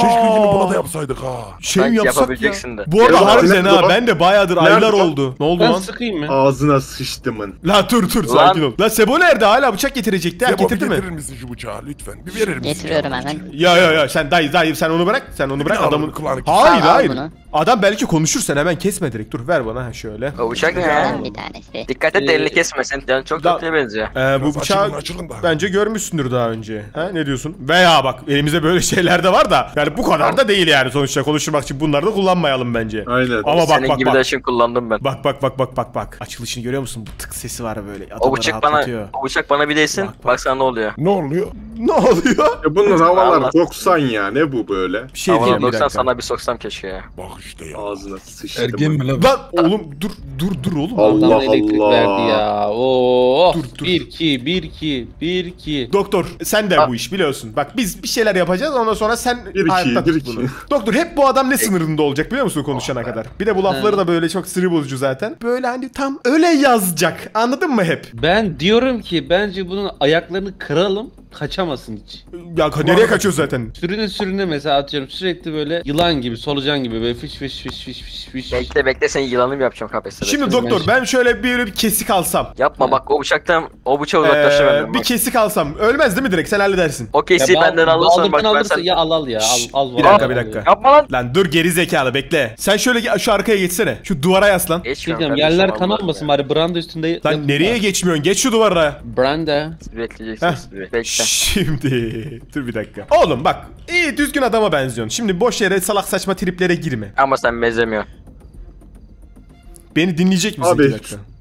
Keşke yine buna da yapsaydık ha. Şey yapsak ya. Bu arada harbiden ha, ben de bayağıdır aylar oldu. Ne oldu lan? Ben sıkayım mı? Ağzına sıçtımın. La dur sakin ol. La Sebo nerede? Hala bıçak getirecekti. Sebo getirdi mi? Getirir misin şu bıçağı lütfen? Bir verir misin? Getiriyorum hemen. Ya sen dayı sen onu bırak. Sen onu bırak adamın. Hayır. Adam belki konuşur sen hemen kesme direkt. Dur ver bana şöyle. O bıçak ne ya? Bir tanesi. Dikkat et elini kesmesin. Yani çok kötüye benziyor. Bu bıçağı bence görmüşsündür daha önce. Ha ne diyorsun? Veya bak elimizde böyle şeyler de var da yani bu kadar da değil yani sonuçta konuşmak için bunları da kullanmayalım bence. Aynen. Ama Senin gibi de kullandım ben. Bak. Açılışını görüyor musun? Bu tık sesi var böyle. O bıçak bana bir değsin. Baksana ne oluyor? Ne oluyor? Ya bunun havalar 90 ya. Ne bu böyle? Bir şey diyeyim. 90 sana bir soksam keşke ya. Bak işte ya. Ağzına sıçtım. Ergen mi lan? Lan oğlum dur oğlum. Allah Allah. Elektrik verdi ya. Oo. Dur. 1-2. Doktor sen de bu iş biliyorsun. Bak biz bir şeyler yapacağız. Ondan sonra sen hayatta tut bunu. Doktor hep bu adam ne sınırında olacak biliyor musun konuşana kadar? Bir de bu lafları da böyle çok sinir bozucu zaten. Böyle hani tam öyle yazacak. Anladın mı hep? Ben diyorum ki bence bunun ayaklarını kıralım. Kaçamasın hiç. Ya nereye kaçıyor zaten? Sürüne mesela atıyorum sürekli böyle yılan gibi solucan gibi böyle fiş. Bekle sen yılanı mı yapacağım kafesine? Şimdi doktor ben şöyle bir kesik alsam. Yapma bak o bıçağı uzaklaştıramadım. Bir kesik alsam ölmez değil mi direkt sen halledersin. O kesiği benden alırsan bak ben sen. Ya al ya al. Bir dakika. Yapma lan. Lan dur geri zekalı bekle. Sen şöyle şu arkaya geçsene. Şu duvara yaslan. Geçmiyorum. Yerler kan olmasın bari branda üstünde. Lan nereye geçmiyorsun? Geç şu duvara. Branda. Bekleyeceksin. Şimdi dur bir dakika. Oğlum bak iyi düzgün adama benziyorsun. Şimdi boş yere salak saçma triplere girme. Ama sen benzemiyorsun. Beni dinleyecek misin? Abi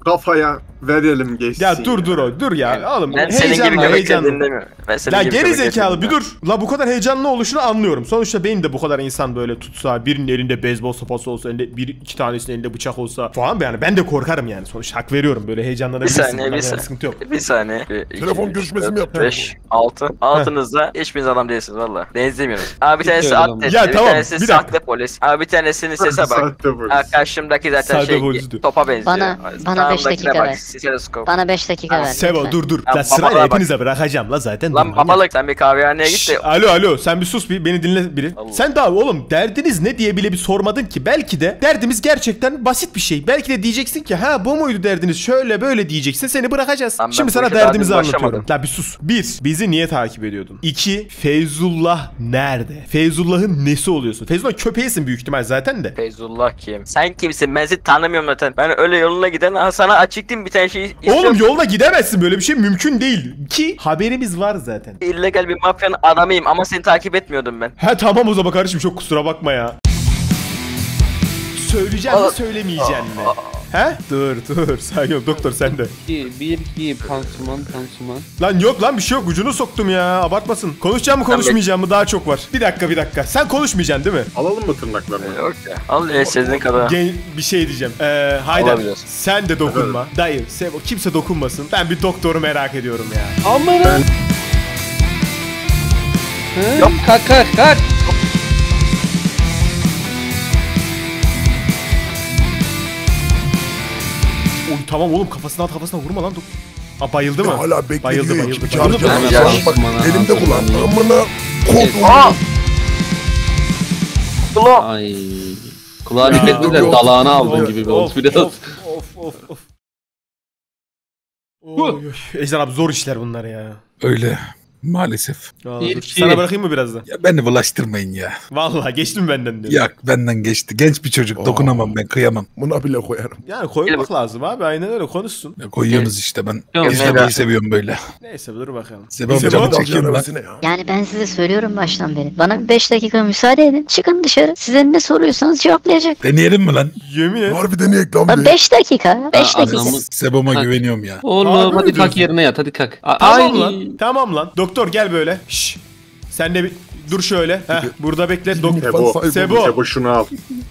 kafaya verelim geçsin. Ya dur ya yani, oğlum ben heyecanlı. Ya geri zekalı bir dur. La bu kadar heyecanlı oluşunu anlıyorum. Sonuçta benim de bu kadar insan böyle tutsa birinin elinde beyzbol sopası olsa iki tanesinin elinde bıçak olsa falan yani ben de korkarım yani sonuçta hak veriyorum böyle heyecanlanabilirsin. Bir saniye. Sıkıntı yok. Bir saniye. Telefon görüşmesi mi yaptın? 5-6. Altınızda hiçbir adam değilsiniz valla. Benzemiyoruz. Abi bir tanesi atlet. Ya tamam. Bir sahte polis. Abi bir tanesinin sese bak. Karşımdaki zaten topa benziyor. Bana 5 dakika ver. Bana 5 dakika ver. Sebo dur. Ya, la sırayla hepinize bırakacağım la zaten. Lan babalık sen bir kahvehaneye git de. Alo sen bir sus bir beni dinle biri. Allah. Sen daha oğlum derdiniz ne diye bile bir sormadın ki. Belki de derdimiz gerçekten basit bir şey. Belki de diyeceksin ki ha bu muydu derdiniz şöyle böyle diyeceksin seni bırakacağız. Lan, şimdi sana derdimizi anlatıyorum. La bir sus. 1. Bizi niye takip ediyordun? 2. Feyzullah nerede? Feyzullah'ın nesi oluyorsun? Feyzullah köpeğisin büyük ihtimal zaten de. Feyzullah kim? Sen kimsin? Ben seni tanımıyorum zaten. Ben öyle yoluna giden sana açıktım bir tane şey. Oğlum yolda gidemezsin böyle bir şey mümkün değil ki haberimiz var zaten. İllegal bir mafyanın adamıyım ama seni takip etmiyordum ben. He tamam o zaman kardeşim çok kusura bakma ya. Söyleyeceğim mi söylemeyeceğim mi? He? Dur sakin ol doktor sen de. Bir pansuman. Lan yok lan bir şey yok ucunu soktum ya abartmasın. Konuşacağım mı konuşmayacağım mı daha çok var. Bir dakika sen konuşmayacaksın değil mi? Alalım mı tırnaklarını? Yok ya al istediğin kadar. Bir şey diyeceğim. Haydar sen de dokunma. Dayı kimse dokunmasın. Ben bir doktoru merak ediyorum ya. Aman. Yok kalk. Tamam oğlum kafasına vurma lan dur. Ha, bayıldı mı? Hala bekliyor. Bayıldı. Bak elimde kulağım. Amına koydum. Kulağım. Ay. Kulağı dikkatle dalağına aldın gibi bir oldu biraz. Of. Ejder abi zor işler bunlar ya. Öyle. Maalesef. Sana bırakayım mı birazdan? Ya beni bulaştırmayın ya. Vallahi geçtim benden diyor. Yok benden geçti. Genç bir çocuk. Oo. Dokunamam ben, kıyamam. Buna bile koyarım. Yani koymak lazım abi. Aynen öyle, konuşsun. Ya koyuyoruz işte ben. İzlemeyi seviyorum böyle. Neyse dur bakalım. Yani ben size söylüyorum baştan beri. Bana 5 dakika müsaade edin. Çıkın dışarı. Size ne soruyorsanız cevaplayacak. Deneyelim mi lan? Yemin et. Harbi deneyek lan. 5 dakika. 5 dakika. Sebo'ma güveniyorum ya. Oğlum hadi kalk yerine yat. Hadi kalk. Tamam lan. Doktor gel böyle. Şşş. Sen de bir dur şöyle. Heh, burada bekle. Sebo şunu al.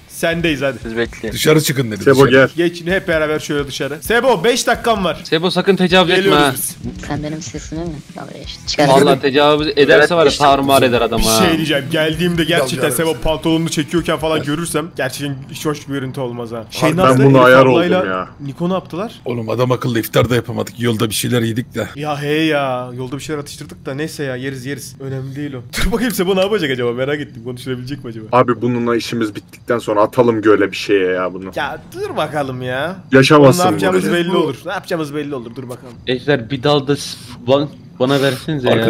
Sendeyiz hadi. Siz bekleyin. Dışarı çıkın dedi. Sebo gel. Geçin hep beraber şöyle dışarı. Sebo 5 dakikam var. Sebo sakın tecavüz etme ha. Sen benim sesimi mi? Vallahi tecavüz ederse var ya tarumar eder adam ha. Bir şey diyeceğim. Geldiğimde gerçekten Sebo pantolonunu çekiyorken falan görürsem gerçekten hiç hoş bir görüntü olmaz ha. Şey ne yaptı? Ben bunu ayar oldum ya. Niko ne yaptılar? Oğlum adam akıllı iftar da yapamadık. Yolda bir şeyler yedik de. Ya hey ya. Yolda bir şeyler atıştırdık da neyse ya yeriz. Önemli değil o. Dur bakayım Sebo ne yapacak acaba? Merak ettim. Konuşulabilecek mi acaba? Abi bununla işimiz bittikten sonra atalım göle bir şeye ya bunu. Ya dur bakalım ya. Yaşamazsın. Ne yapacağımız belli olur. Dur bakalım. Ejder bir dalda bana versenize ya.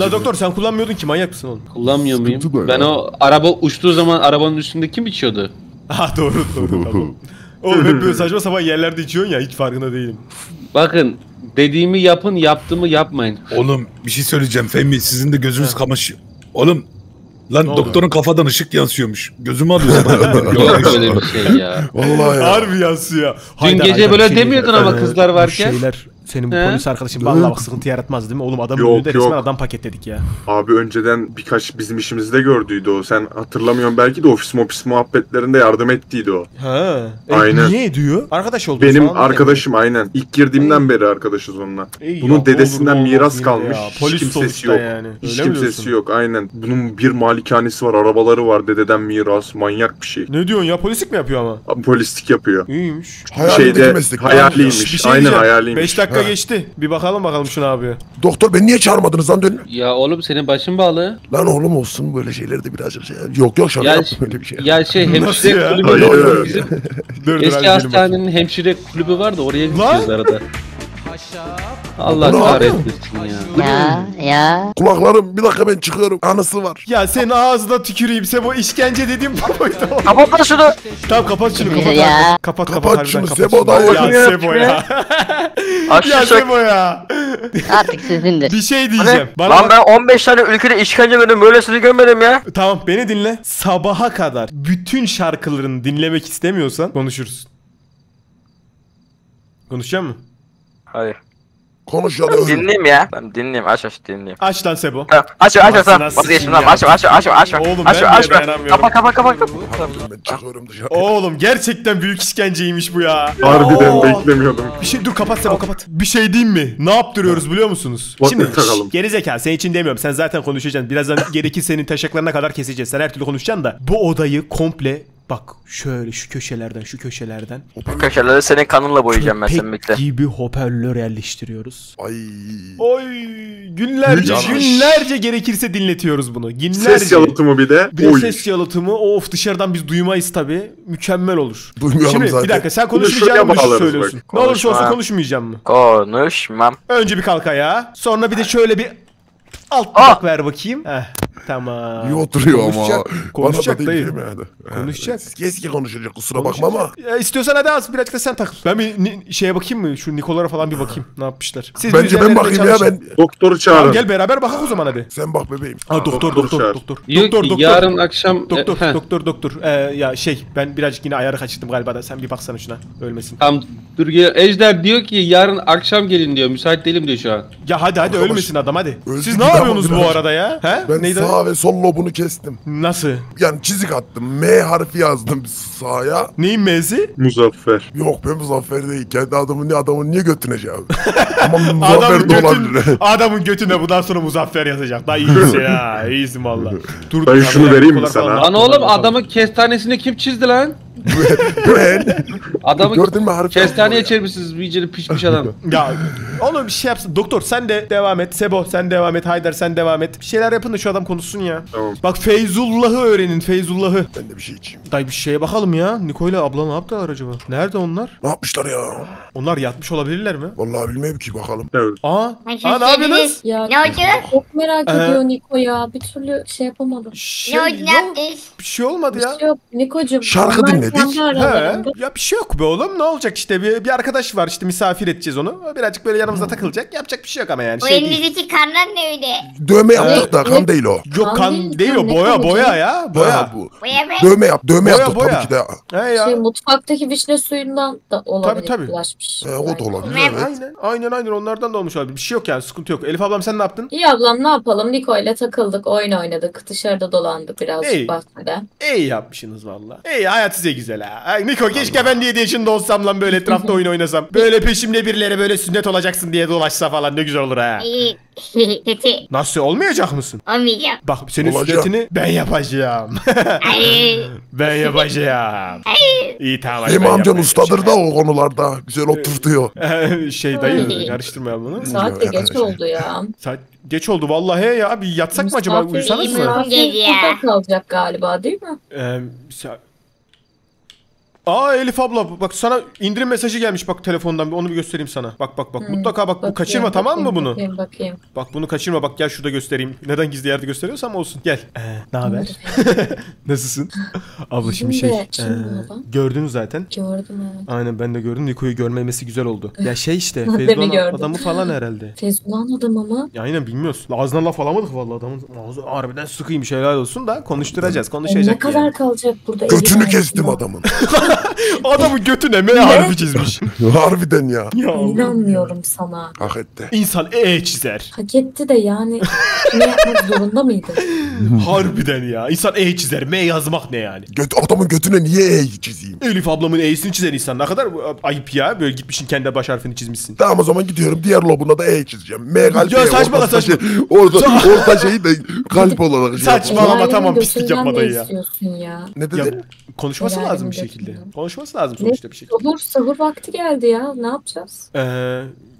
La doktor sen kullanmıyordun ki, manyak mısın oğlum? Kullanmıyor muyum? Ben o araba uçtuğu zaman arabanın üstünde kim içiyordu? Ha doğru tamam. Oğlum hep böyle saçma sapan yerlerde içiyorsun ya, hiç farkında değilim. Bakın dediğimi yapın, yaptığımı yapmayın. Oğlum bir şey söyleyeceğim Fehmi, sizin de gözünüz kamaşıyor. Oğlum. Lan ne doktorun oldu? Kafadan ışık yansıyormuş. Gözümü alıyor. Yok öyle bir şey ya. Vallahi ya. Harbi yansıyor. Dün gece böyle demiyordun ama kızlar varken. Şeyler, senin bu polis arkadaşın vallahi bak sıkıntı yaratmaz değil mi? Oğlum adamın önünde resmen adam paketledik ya. Abi önceden birkaç bizim işimizde gördüydü o. Sen hatırlamıyorsun belki de, ofis mopis muhabbetlerinde yardım ettiydi o. Ha. Aynen. Niye diyor? Arkadaş oldu. Benim arkadaşım aynen. İlk girdiğimden beri arkadaşız onunla. Bunun dedesinden miras kalmış. Hiç kimsesi yok. Hiç kimsesi yok aynen. Bunun bir malikanesi var, arabaları var, dededen miras, manyak bir şey. Ne diyorsun ya? Polislik mi yapıyor ama? Abi, polislik yapıyor. İyiymiş. Hayaliymiş. Aynen hayaliymiş. 5 dakika geçti. Bir bakalım şuna abi. Doktor beni niye çağırmadınız lan dönün? Ya oğlum senin başın bağlı. Lan oğlum olsun böyle şeyleri de birazcık şey. Yok şaka yapma böyle bir şey. Ya şey hemşire kulübü var bizim. Eski hastanenin hemşire kulübü var da oraya gidiyoruz arada. Allah kahretsin ya. Ya. Kulaklarım bir dakika ben çıkıyorum. Anısı var. Ya senin ağzına tüküreyim. Sen bu işkence dediğim babaydı. Kapat lan şunu. Tamam kapat şunu. Kapat şunu. Sebo da ya. Sebo ya. Ya Sebo ya. Artık sizindir. Bir şey diyeceğim. Lan ben 15 tane ülkede işkence verdim. Böylesini görmedim ya. Tamam beni dinle. Sabaha kadar bütün şarkılarını dinlemek istemiyorsan konuşuruz. Konuşacak mısın? Hayır. Konuşalım. Dinleyeyim ya. Ben dinleyeyim. Aç dinleyeyim. Aç lan Sebo. Aç lan. Vazgeçtim lan. Açma. Oğlum ben dayanamıyorum. Kapa. Ben çıkıyorum dışarı. Oğlum gerçekten büyük işkenceymiş bu ya. Harbiden beklemiyordum. Bir şey dur kapat Sebo kapat. Bir şey diyeyim mi? Ne yaptırıyoruz biliyor musunuz? Şimdi gerizekalı senin için demiyorum. Sen zaten konuşacaksın. Birazdan gerekir senin taşaklarına kadar keseceğiz. Sen her türlü konuşacaksın da. Bu odayı komple bak şöyle şu köşelerden. Bu köşeleri senin kanınla boyayacağım ben, sen bekle. Köpek gibi hoparlör yerleştiriyoruz. Ay. Günlerce gerekirse dinletiyoruz bunu. Günlerce. Ses yalıtımı bir de. Bir ses yalıtımı dışarıdan biz duymayız tabi. Mükemmel olur. Duymuyorum şimdi, zaten. Bir dakika sen konuşmayacağını söylüyorsun. Ne olursa olsun konuşmayacağım mı? Konuşmam. Önce bir kalk ayağa. Sonra bir de şöyle bir alt bak ver bakayım. Tamam. İyi oturuyor ama. Konuşacak dayı. Konuşacak. Keski konuşacak kusura bakma ama. İstiyorsan hadi az birazcık da sen takıl. Ben bir şeye bakayım mı? Şu Nikolara falan bir bakayım. Ne yapmışlar? Bence ben bakayım ya ben. Doktoru çağırın. Gel beraber bakalım o zaman hadi. Sen bak bebeğim. Doktor. Yarın akşam. Doktor. Ya şey ben birazcık yine ayarı kaçırdım galiba da. Sen bir baksana şuna. Ölmesin. Tamam dur gel. Ejder diyor ki yarın akşam gelin diyor. Müsait değilim diyor şu an. Ya hadi ölmesin adam hadi. Siz ne yapıyorsunuz bu arada ya? He? Neydi? Sağ ve sol lobunu kestim. Nasıl? Yani çizik attım. M harfi yazdım sağa. Neyin M'si? Muzaffer. Yok ben Muzaffer değil. Kendi adamın niye götüneceğim? Ama Muzaffer de olabilir. Adamın götüne bundan sonra Muzaffer yazacak. Daha iyisin ya. İyisin valla. Ben şunu vereyim mi sana? Lan oğlum adamın kestanesini kim çizdi lan? Bread. Adamı gördün mü, kestaneye çevirmişsiniz vicini pişmiş adam. Ya oğlum bir şey yapsın. Doktor sen de devam et. Sebo sen devam et. Haydar sen devam et. Bir şeyler yapın da şu adam konuşsun ya. Tamam. Bak Feyzullah'ı öğrenin. Feyzullah'ı. Ben de bir şey içeyim. Dayı bir şeye bakalım ya. Niko ile abla ne yaptılar acaba? Nerede onlar? Ne yapmışlar ya? Onlar yatmış olabilirler mi? Vallahi bilmiyorum ki, bakalım. Evet. Aa. Aa ne yapıyorsunuz? Ya, ne oldu? Çok merak ediyor Niko ya. Bir türlü şey yapamadım. Ne oldu? Ne yaptınız? Bir şey olmadı ya. Bir şey yok Nikocuğum. Şarkı dinledik. Ya bir şey yok be oğlum. Ne olacak işte, bir arkadaş var işte, misafir edeceğiz onu. Birazcık böyle yanımızda takılacak. Yapacak bir şey yok ama yani. O şey elinizdeki kanlar ne öyle? Dövme yaptık da kan değil o. Yok kan değil o. Boya boya ya. Boya bu. Dövme yap. Dövme yaptık tabii ki de. Şey mutfaktaki vişne suyundan da olabilir. Tabii tabii. O da olabilir. Aynen onlardan da olmuş olabilir. Bir şey yok yani, sıkıntı yok. Elif ablam sen ne yaptın? İyi ablam ne yapalım? Niko ile takıldık. Oyun oynadık. Dışarıda dolandık birazcık bahçede. İyi yapmışsınız valla. İyi hayat size güzel ha. Ay Niko keşke ben 7 yaşında olsam lan, böyle etrafta oyun oynasam. Böyle peşimde birileri böyle sünnet olacaksın diye dolaşsa falan ne güzel olur ha. Nasıl, olmayacak mısın? Olmayacağım. Bak senin sünnetini ben yapacağım. Ben yapacağım. İyi tamam. Hem amcan ustadır da o konularda. Güzel oturtuyor. Şey dayı karıştırmayalım bunu. Saat de geç oldu ya. Saat geç oldu vallahi ya. Bir yatsak mı acaba? Uyusanız mı? Burada kalacak galiba değil mi? Aa Elif abla bak sana indirim mesajı gelmiş bak telefondan, onu bir göstereyim sana. Bak mutlaka bak, bu kaçırma bakayım, tamam mı bunu? Bakayım. Bak bunu kaçırma, bak gel şurada göstereyim. Neden gizli yerde gösteriyorsam olsun. Gel. Ne haber? Nasılsın? Abla gördün zaten. Gördüm evet. Aynen ben de gördüm. Niko'yu görmemesi güzel oldu. Ya şey işte Feyzullah'ın adamı falan herhalde. Feyzullah'ın adamı mı? Ya aynen bilmiyoruz. Ağzına laf alamadık vallahi, adamın ağzı harbiden sıkıymış, helal olsun da konuşturacağız. Konuşacak. Ne kadar kalacak burada? Götünü kestim adamın. Adamın götüne M harfi çizmiş. Harbiden ya. İnanmıyorum sana. Hak etti. İnsan çizer. Hak etti de yani. Ne yapmak zorunda mıydı? Harbiden ya. İnsan çizer. M yazmak ne yani? Adamın götüne niye çizeyim? Elif ablamın E'sini çizer insan. Ne kadar ayıp ya. Böyle gitmişsin kendi baş harfini çizmişsin. Tamam o zaman gidiyorum. Diğer lobuna da çizeceğim. M kalp. Ya saçmalama saçma. Orta şeyi de kalp olarak. Saçmalama tamam, pislik yapma dayı ya. Ne dedin? Konuşması lazım bir şekilde. Konuşması lazım sonuçta bir şekilde. Olur, sahur vakti geldi ya. Ne yapacağız?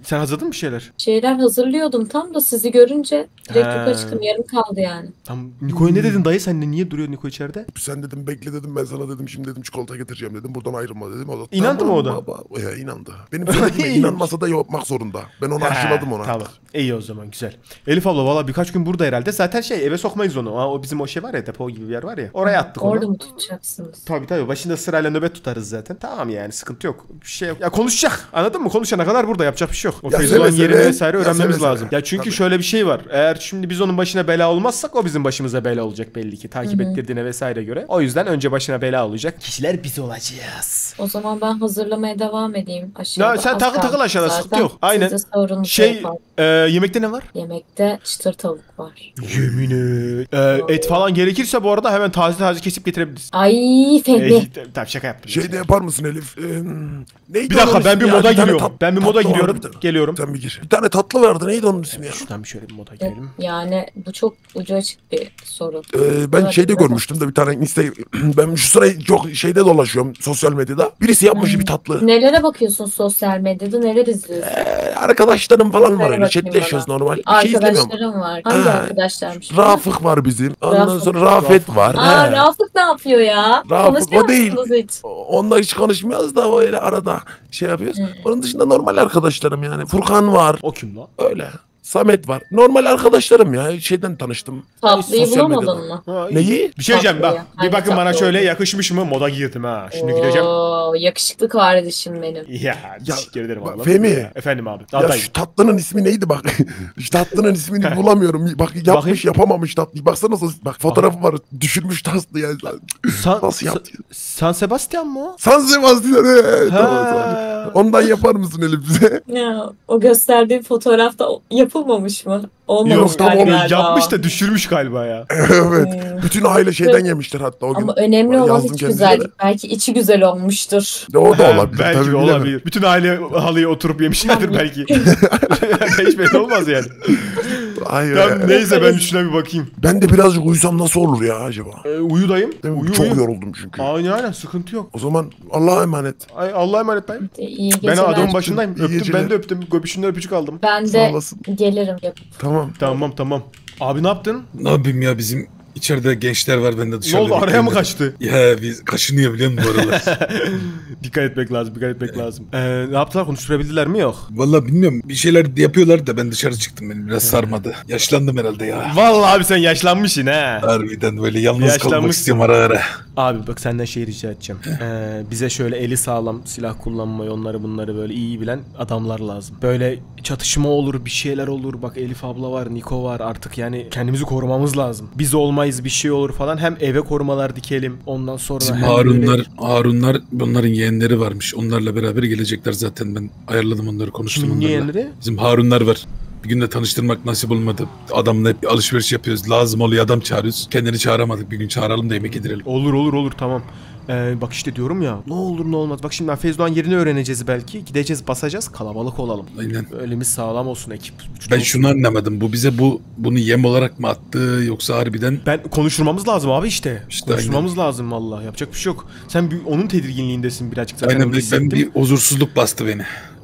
Sen hazırladın mı bir şeyler? Şeyler hazırlıyordum tam da sizi görünce direkt yukarı çıktım, yarım kaldı yani. Tam Niko'ya ne dedin dayı, sen niye duruyor Niko içeride? Sen dedim bekle dedim, ben sana dedim şimdi dedim çikolata getireceğim dedim, buradan ayrılma dedim. O da, İnandı mı o da? Ya inandı. Benim söylediğime inanmasa da yapmak zorunda. Ben onu aşıladım ona. Tamam iyi o zaman güzel. Elif abla valla birkaç gün burada herhalde zaten eve sokmayız onu. O bizim o şey var ya, depo gibi bir yer var ya, oraya attık onu. Orada mı tutacaksınız? Tabii başında sırayla nöbet tutarız zaten. Tamam yani sıkıntı yok. Bir şey yok. Ya konuşacak, anladın mı? Konuşana kadar burada yapacak bir şey yok. O Feyzullah'ın yerini vesaire öğrenmemiz lazım. Ya çünkü şöyle bir şey var. Eğer şimdi biz onun başına bela olmazsak o bizim başımıza bela olacak belli ki. Takip ettirdiğine vesaire göre. O yüzden önce başına bela olacak kişiler biz olacağız. O zaman ben hazırlamaya devam edeyim. Aşağıda. Sen takıl aşağıda, sıkıntı yok. Aynen. Yemekte ne var? Yemekte çıtır tavuk var. Yemin et. Et falan gerekirse bu arada hemen taze kesip getirebiliriz. Ay Fehmi. Tamam şaka yaptım. Şey de yapar mısın Elif? Bir dakika ben bir moda giriyorum. Ben bir moda giriyorum. Geliyorum. Sen bir gir. Bir tane tatlı vardı. Neydi onun ismi ya? Şuradan bir şöyle bir moda girelim. Yani bu çok ucu açık bir soru. Ben şeyde görmüştüm da bir tane ben şu sırayı çok şeyde dolaşıyorum sosyal medyada. Birisi yapmış bir tatlı. Nelere bakıyorsun sosyal medyada? Neler izliyorsun? Arkadaşlarım falan var öyle. Chatleşiyoruz normal. Arkadaşlarım var. Hangi arkadaşlarmış? Rafık var bizim. Ondan sonra Rafet var. Aa Rafık ne yapıyor ya? Rafık o değil. Onunla hiç konuşmuyoruz da öyle arada şey yapıyoruz. Onun dışında normal arkadaşlarım yani. Furkan var. O kim lan? Öyle. Samed var. Normal arkadaşlarım ya. Şeyden tanıştım. Tatlıyı bulamadın mı? Neyi? Bir şey diyeceğim bak. Bir bakın bana şöyle yakışmış mı? Moda giydim ha. Şimdi gideceğim. Yakışıklı kardeşim benim. Ya teşekkür ederim abla. Fehmi. Efendim abi. Ya şu tatlının ismi neydi bak. Şu tatlının ismini bulamıyorum. Bak yapmış yapamamış tatlıyı. Baksana bak fotoğrafı var. Düşürmüş tatlı yani. Nasıl yaptı? San Sebastian mı? San Sebastian. Ondan yapar mısın Elif bize? Ya o gösterdiğim fotoğrafta yapılmamış mı? Olmamış galiba. Yapmış da düşürmüş galiba ya. Evet. Bütün aile şeyden yemiştir hatta o gün. Ama önemli olan iç güzellik. Belki içi güzel olmuştur. O da olabilir. Belki olabilir. Bütün aile halıya oturup yemişlerdir belki. Hiç belli olmaz yani. Hayır. Ya, neyse ben şuna bir bakayım. Ben de birazcık uyusam nasıl olur ya acaba? Uyu dayım. Uyu, çok yoruldum çünkü. Aynen sıkıntı yok. O zaman Allah'a emanet. Ay, Allah'a emanet dayım. İyi geceler. Ben adamın başındayım. İyi öptüm geceler. Ben de öptüm. Göbüşünden öpücük aldım. Ben de gelirim. Tamam. Abi ne yaptın? Ne yapayım ya, bizim İçeride gençler var, ben de dışarıda. Ne oldu, araya mı kaçtı? Ya biz kaşınıyor biliyor musun bu aralar? dikkat etmek lazım. Ne yaptılar, konuşturabildiler mi? Yok. Vallahi bilmiyorum, bir şeyler yapıyorlar da ben dışarı çıktım, beni biraz sarmadı. Yaşlandım herhalde ya. Vallahi abi sen yaşlanmışsın ha. Harbiden böyle yalnız kalmak istiyorum ara ara. Abi bak senden şey rica edeceğim. Bize şöyle eli sağlam, silah kullanmayı, onları bunları böyle iyi bilen adamlar lazım. Böyle çatışma olur, bir şeyler olur. Bak Elif abla var, Niko var, artık yani kendimizi korumamız lazım. Biz olmayız, bir şey olur falan. Hem eve korumalar dikelim. Ondan sonra hem Harunlar bunların yeğenleri varmış. Onlarla beraber gelecekler zaten, ben ayarladım onları, konuştum onlarla. Kimin yeğenleri? Bizim Harunlar var. Bir günde tanıştırmak nasip olmadı. Adamla hep alışveriş yapıyoruz. Lazım oluyor, adam çağırıyoruz. Kendini çağıramadık. Bir gün çağıralım da yemek yedirelim. Olur tamam. Bak işte diyorum ya, ne olur ne olmaz. Bak şimdi Feyzullah'ın yerini öğreneceğiz belki. Gideceğiz, basacağız, kalabalık olalım. Aynen. Elimiz sağlam olsun, ekip. Ben şunu anlamadım. Bu bize bunu yem olarak mı attı, yoksa harbiden? Ben konuşturmamız lazım abi işte. Konuşturmamız lazım vallahi. Yapacak bir şey yok. Sen onun tedirginliğindesin birazcık zaten. Aynen, ben bir huzursuzluk bastı beni.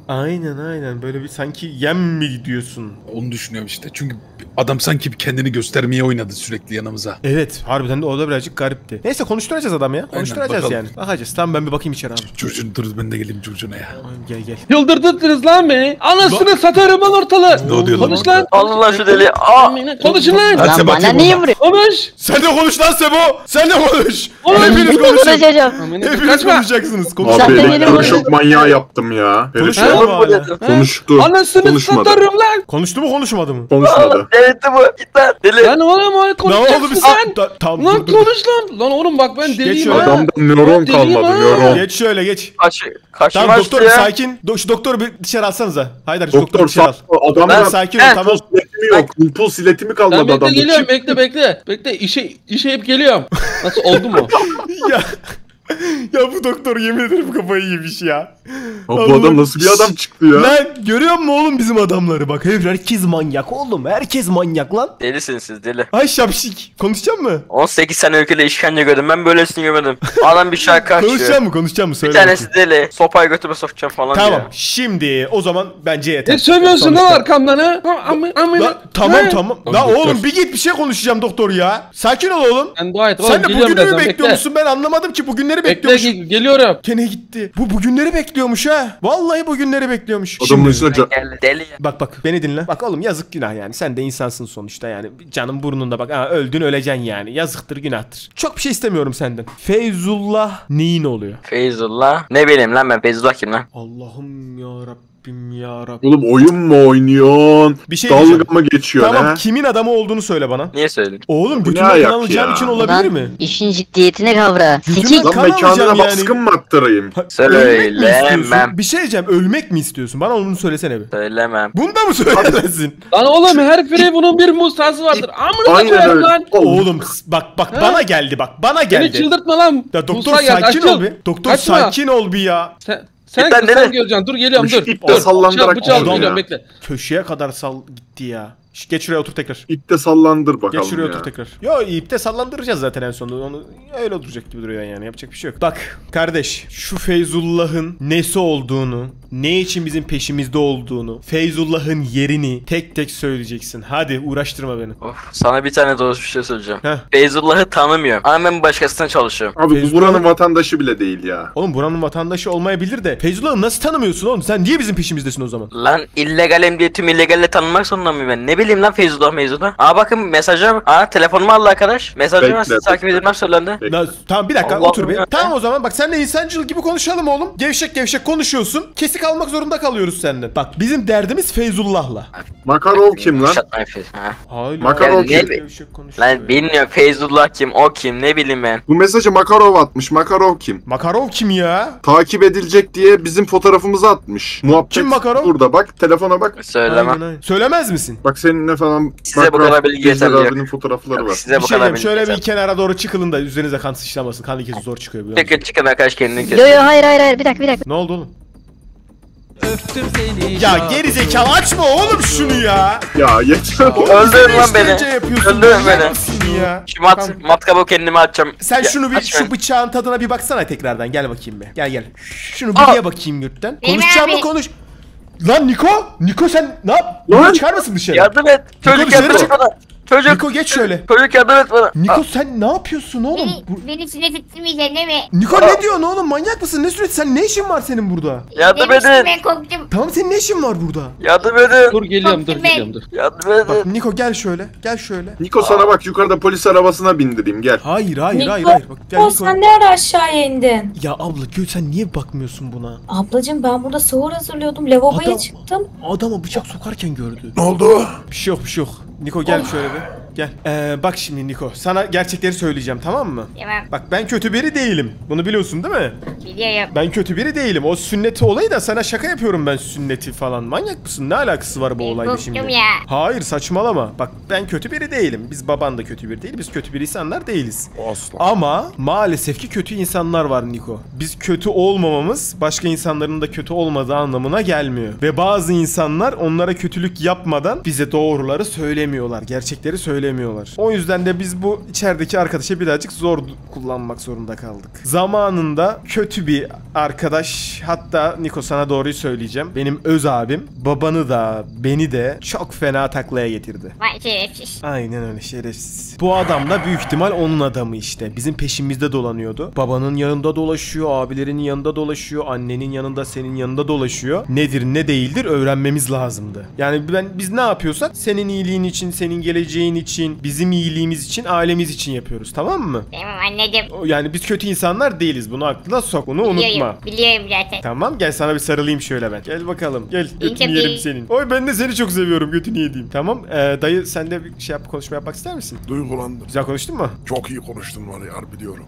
Aynen böyle bir sanki yem mi gidiyorsun? Onu düşünüyorum işte, çünkü adam sanki kendini göstermeye oynadı sürekli yanımıza. Evet harbiden de, o da birazcık garipti. Neyse konuşturacağız adamı ya, konuşturacağız. Aynen, yani. Bakacağız, tamam ben bir bakayım içeri abi. Çocuğun dur, ben de geleyim çocuğuna ya. Gel. Yıldırdınız lan beni. Anasını satarım lan ortalığı. Ne oluyor lan? Konuş lan. Allah şu deli. Konuşun lan. Lan bana niye vuruyorsun? Konuş. Sen de konuş lan Sebo. Sen de konuş. Hepiniz konuşun. Hepiniz konuşacaksınız. Abi ben çok manyağı yaptım ya. Konuştu. Anasını satarım lan. Konuştu mu konuşmadı mı? Konuşmadı. Evet bu. Git lan deli. Lan oğlum o konuşacaksın sen. Lan konuş lan. Lan oğlum bak ben deliyim ha. Adamda nöron kalmadı, nöron. Geç şöyle geç. Tamam doktor sakin. Şu doktoru bir dışarı alsanıza. Haydar doktor dışarı al. Adamda sakin ol tamam. İmpuls iletimi kalmadı adamda. Ben geliyorum, bekle. Bekle işe hep geliyorum. Nasıl oldu mu? Ya bu doktor yemin ederim kafayı yemiş ya. Abi bu adam nasıl bir adam çıktı ya? Lan görüyor musun oğlum bizim adamları? Bak herkes manyak oğlum. Herkes manyak lan. Delisiniz siz deli. Ay şapşik. Konuşacak mı? 18 sene ülkede işkence gördüm. Ben böylesini görmedim. Adam bir şarkı açıyor. Konuşacak mı? Söyle. Bir tanesi deli. Sopayı götüme sokacağım falan diye. Tamam. Şimdi o zaman bence yeter. Ne söylüyorsun lan arkamdan ha? Tamam. La oğlum bir git, bir şey konuşacağım doktor ya. Sakin ol oğlum. Sen de bugünü mü bekliyor musun? Ben anlamadım ki bugünleri bekliyormuş. Geliyorum. Gene gitti. Bu bugünleri bekliyormuş ha. Vallahi bugünleri bekliyormuş. Adamın deli. Bak beni dinle. Bak oğlum yazık, günah yani. Sen de insansın sonuçta yani. Canın burnunda bak. Öldün öleceksin yani. Yazıktır, günahtır. Çok bir şey istemiyorum senden. Feyzullah neyin oluyor? Feyzullah. Ne bileyim lan ben Feyzullah kim lan? Allah'ım yarabbim. Oğlum oyun mu oynuyorsun? Bir şey dalga mı geçiyorsun? Tamam he? Kimin adamı olduğunu söyle bana. Niye söyledin? Oğlum götümden kan alacağım için olabilir lan, mi? İşin ciddiyetine kavra. Götümden kan alacağım yani. Baskın mı attırayım? Söylemem. Bir şey diyeceğim, ölmek mi istiyorsun? Bana onu söylesene bir. Söylemem. Bunu da mı söylemesin? Lan oğlum her birey bunun bir mustası vardır. Amına koyarım lan. Oğlum bak ha? Bana geldi. Beni çıldırtma lan. Ya doktor sakin ol bir. Doktor sakin ol bir ya. Sen göreceksin. Dur geliyorum dur. İpte sallandırarak bıçağı bekle. Köşeye kadar gitti ya. Geç şuraya otur tekrar. İpte sallandır bakalım. Geç şuraya otur tekrar. Yo ipte sallandıracağız zaten en sonunda. Onu öyle oturacak gibi duruyor yani. Yapacak bir şey yok. Bak kardeş, şu Feyzullah'ın nesi olduğunu, ne için bizim peşimizde olduğunu, Feyzullah'ın yerini tek tek söyleyeceksin. Hadi uğraştırma beni. Of, sana bir tane doğru bir şey söyleyeceğim. Heh. Feyzullah'ı tanımıyorum. Ama ben başkasına çalışıyorum. Abi bu buranın vatandaşı bile değil ya. Oğlum buranın vatandaşı olmayabilir de Feyzullah'ı nasıl tanımıyorsun oğlum? Sen niye bizim peşimizdesin o zaman? Lan illegal emniyetim, illegalle tanınmak zorunda mıyım ben? Ne bileyim lan Feyzullah. Aa bakın mesajım. Aa telefonumu aldı arkadaş. Mesajım var, sizi takip edilmem söylendi. Tamam bir dakika otur be. Tamam o zaman bak seninle insancıl gibi konuşalım oğlum. Gevşek konuşuyorsun. Kesik almak zorunda kalıyoruz senden. Bak bizim derdimiz Feyzullah'la. Makarov kim lan? Makarov kim? Lan bilmiyorum Feyzullah kim, o kim, ne bileyim ben. Bu mesajı Makarov atmış. Makarov kim? Makarov kim ya? Takip edilecek diye bizim fotoğrafımızı atmış. Muhabbet. Kim Makarov? Burada bak telefona bak. Söylemem. Söylemez misin? Bak seninle falan size bu kadar bilgi yeterli. Fotoğrafları var. Size bu kadar bilgi. Şöyle bir kenara doğru çıkılın da üzerinize kan sıçramasın. Kan lekesi zor çıkıyor biliyor musun? Çıkın arkadaş kendini kesin. Yo hayır. Bir dakika. Ne oldu oğlum? Öptüm seni. Ya geri zekalı açma oğlum şunu ya. Ya yeter. Öldürün lan beni. Öldürün beni. Şu matkabı kendime atacağım. Sen ya, şunu bir şu bıçağın tadına bir baksana tekrardan. Gel bakayım be. Gel gel. Şunu bir ye bakayım yurttan. Konuşacağım mı konuş? Lan Niko, Niko sen ne yap? Lan. Çıkar mısın dışarı? Yardım et. Çocuk yardım et bana. Çocuk, Niko geç şöyle. Çocuk yardım et bana. Niko sen ne yapıyorsun oğlum? Beni sürükleyeceksin değil mi? Niko ne diyorsun oğlum? Manyak mısın? Ne sürükleyeceksin? Sen ne işin var senin burada? Yardım edin. Ben korktum. Tamam senin ne işin var burada? Yardım edin. Dur geliyorum dur geliyorum dur. Yardım edin. Bak Niko gel şöyle. Gel şöyle. Niko sana bak yukarıda polis arabasına bindireyim gel. Hayır hayır Niko, hayır. Hayır. Bak, gel, Niko sen nerede aşağıya indin? Ya abla sen niye bakmıyorsun buna? Ablacığım ben burada sahur hazırlıyordum. Lavaboya çıktım. Adama bıçak sokarken gördü. Ne oldu? Bir şey yok bir şey yok. Niko gel şöyle bir. Gel. Bak şimdi Niko sana gerçekleri söyleyeceğim tamam mı? Tamam. Bak ben kötü biri değilim. Bunu biliyorsun değil mi? Biliyorum. Ben kötü biri değilim. O sünneti olayı da sana şaka yapıyorum ben sünneti falan. Manyak mısın? Ne alakası var bu olayla şimdi? Ya. Hayır saçmalama. Bak ben kötü biri değilim. Biz baban da kötü biri değil. Biz kötü bir insanlar değiliz. Asla. Ama maalesef ki kötü insanlar var Niko. Biz kötü olmamamız başka insanların da kötü olmadığı anlamına gelmiyor. Ve bazı insanlar onlara kötülük yapmadan bize doğruları söylemiyorlar. Gerçekleri söylemiyorlar. O yüzden de biz bu içerideki arkadaşa birazcık zor kullanmak zorunda kaldık. Zamanında kötü bir arkadaş, hatta Niko sana doğruyu söyleyeceğim. Benim öz abim babanı da beni de çok fena taklaya getirdi. Şerefsiz. Aynen öyle şerefsiz. Bu adam da büyük ihtimal onun adamı işte. Bizim peşimizde dolanıyordu. Babanın yanında dolaşıyor, abilerin yanında dolaşıyor, annenin yanında, senin yanında dolaşıyor. Nedir ne değildir öğrenmemiz lazımdı. Yani biz ne yapıyorsak senin iyiliğin için, senin geleceğin için, bizim iyiliğimiz için, ailemiz için yapıyoruz tamam mı? Tamam anneciğim. Yani biz kötü insanlar değiliz. Bunu aklına sok. Onu unutma. Biliyorum zaten. Tamam gel sana bir sarılayım şöyle ben. Gel bakalım. Gel. Götünü yerim senin. Oy ben de seni çok seviyorum. Götünü yediğim. Tamam. Dayı sen de bir şey yap, konuşma yapmak ister misin? Duygulandım. Güzel konuştun mu? Çok iyi konuştun var ya harbi diyorum.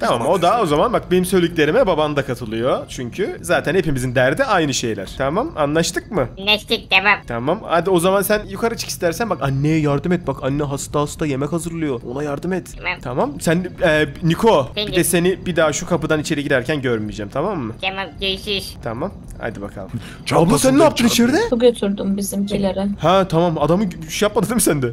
Tamam o da o zaman bak benim söylediklerime baban da katılıyor. Çünkü zaten hepimizin derdi aynı şeyler. Tamam anlaştık mı? Anlaştık tamam. Tamam hadi o zaman sen yukarı çık istersen bak anneye yardım et. Bak anne hasta yemek hazırlıyor. Ona yardım et. Tamam. Tamam sen Niko bir de seni bir daha şu kapıdan içeri girerken görmeyeceğim tamam mı? Tamam görüşürüz. Tamam hadi bakalım. Abla sen ne yaptın içeride? Su götürdüm bizimkilere. Ha tamam adamı şey yapmadı değil mi sende?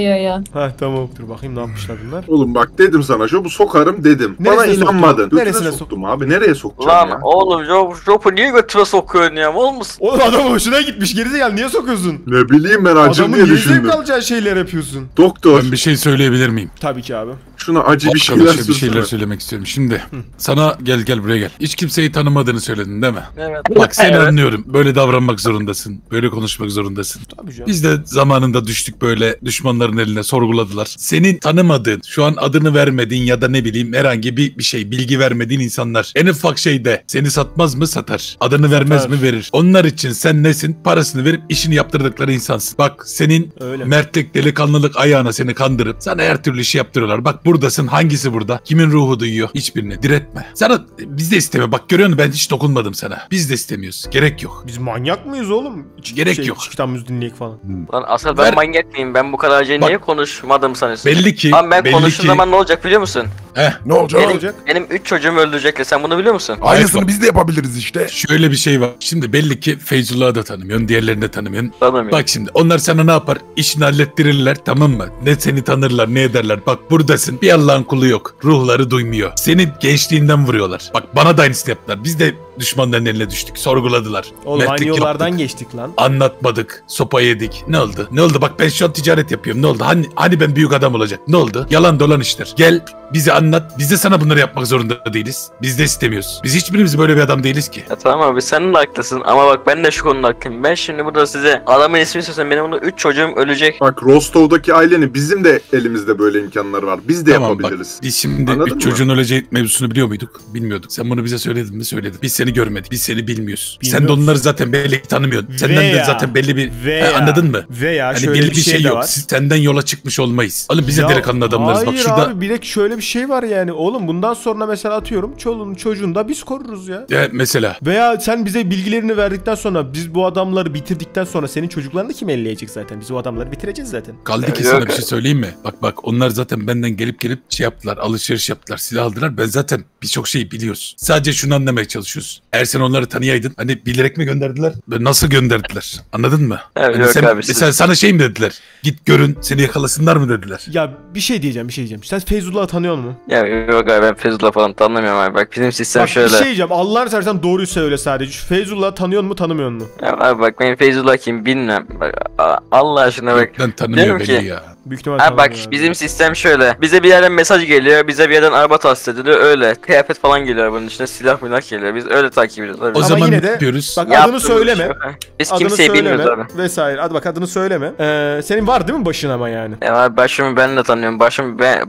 Ya. Ha tamam dur bakayım ne yapmışlar bunlar. Oğlum bak dedim sana şu bu sokarım dedim. Neresine bana inanmadın. Nereye soktum abi? Nereye sokacağım lan ya? Oğlum Jopu niye götüre sokuyorsun ya? Oğlum musun? Oğlum adam hoşuna gitmiş. Gerizekalı niye sokuyorsun? Ne bileyim ben acım diye düşündüm. Adamın kalacağı şeyler yapıyorsun. Doktor. Ben bir şey söyleyebilir miyim? Tabii ki abi. Şuna acı bir şeyler söylemek istiyorum. Şimdi sana gel buraya gel. Hiç kimseyi tanımadığını söyledin değil mi? Evet. Bak seni anlıyorum. Böyle davranmak zorundasın. Böyle konuşmak zorundasın. Tabii canım. Biz de zamanında düştük böyle düşmanların eline sorguladılar. Senin tanımadığın, şu an adını vermediğin ya da ne bileyim herhangi bir şey bilgi vermediğin insanlar en ufak şeyde seni satmaz mı satar. Adını vermez mi verir. Onlar için sen nesin? Parasını verip işini yaptırdıkları insansın. Bak senin mertlik, delikanlılık ayağına seni kandırıp sana her türlü işi yaptırıyorlar. Bak buradasın. Hangisi burada? Kimin ruhu duyuyor? Hiçbirini. Diretme. Sana biz de istemiyor. Bak görüyor musun? Ben hiç dokunmadım sana. Biz de istemiyoruz. Gerek yok. Biz manyak mıyız oğlum? Gerek yok. Çıktamız dinleyek falan. Lan asıl ben manyak mıyım? Ben bu kadar önce niye konuşmadım sanıyorsun? Belli ki. Lan ben konuştuğum zaman ne olacak biliyor musun? Ne olacak? Benim 3 çocuğum öldürecekler. Sen bunu biliyor musun? Aynısını biz de yapabiliriz işte. Şöyle bir şey var. Şimdi belli ki Feyzullah'ı da tanımıyorsun. Diğerlerini de tanımıyorsun. Tanımıyorum. Bak şimdi onlar sana ne yapar? İşini hallettirirler tamam mı? Ne seni tanırlar ne ederler. Bak buradasın. Bir Allah'ın kulu yok. Ruhları duymuyor. Seni gençliğinden vuruyorlar. Bak bana da aynısını yaptılar. Biz de düşmanların eline düştük. Sorguladılar. Oğlum aynı yollardan geçtik lan. Anlatmadık. Sopa yedik. Ne oldu? Ne oldu? Bak ben şu an ticaret yapıyorum. Ne oldu? Hani ben büyük adam olacak. Ne oldu? Yalan dolan işler. Gel bize anlat. Biz de sana bunları yapmak zorunda değiliz. Biz de istemiyoruz. Biz hiçbirimiz böyle bir adam değiliz ki. Ya tamam abi sen de haklısın ama bak ben de şu konuda haklıyım. Ben şimdi burada size adamın ismini söylesem benim bunu 3 çocuğum ölecek. Bak Rostov'daki ailenin bizim de elimizde böyle imkanları var. Biz de yapabiliriz. Bak, biz şimdi anladın çocuğun öleceği mevzusunu biliyor muyduk? Bilmiyorduk. Sen bunu bize söyledin mi? Söyledin. Biz seni görmedik. Biz seni bilmiyoruz. Sen de onları zaten belli tanımıyorsun. Senden de zaten belli bir anladın mı? Veya hani şöyle bir şey yok. Senden yola çıkmış olmayız. Oğlum bize delikanlı adamlarız. Bak şurada. Abi bilek şöyle bir şey var yani. Oğlum bundan sonra mesela atıyorum çoluğun çocuğunu da biz koruruz ya. Mesela. Veya sen bize bilgilerini verdikten sonra biz bu adamları bitirdikten sonra senin çocuklarını kim elleyecek zaten? Biz bu adamları bitireceğiz zaten. Kaldı ki sana bir şey söyleyeyim mi? Bak onlar zaten benden gelip şey yaptılar. Alışveriş yaptılar. Silah aldılar. Ben zaten birçok şeyi biliyoruz. Sadece şunu anlamaya çalışıyoruz. gönderdiler. Eğer sen onları tanıyaydın, hani bilerek mi gönderdiler? Nasıl gönderdiler? Anladın mı? Evet, hani sen, mesela sana şey mi dediler? Git görün, seni yakalasınlar mı dediler? Ya bir şey diyeceğim. Sen Feyzullah'ı tanıyor musun? Ya yok abi, ben Feyzullah falan tanımıyorum abi. Bak bizim sistem bak, şöyle. Bir şey diyeceğim. Allah'ını seversen doğruyu söyle sadece. Feyzullah'ı tanıyor musun, tanımıyor musun? Ya abi bak, ben Feyzullah kim bilmem. Bak, Allah aşkına bak. Ben tanımıyorum belli ya. Abi bak yani. Bizim sistem şöyle. Bize bir yerden mesaj geliyor, bize bir yerden araba tahsis ediliyor, öyle. Kıyafet falan geliyor bunun içine, silah geliyor. Biz öyle takip ediyoruz abi. O ama zaman yine de diyoruz. Bak yaptığımız adını söyleme. Şöyle. Biz adını kimseyi bilmiyoruz abi. Vesaire. Hadi bak adını söyleme. Senin var değil mi başın ama yani? Abi başımı ben de tanıyorum.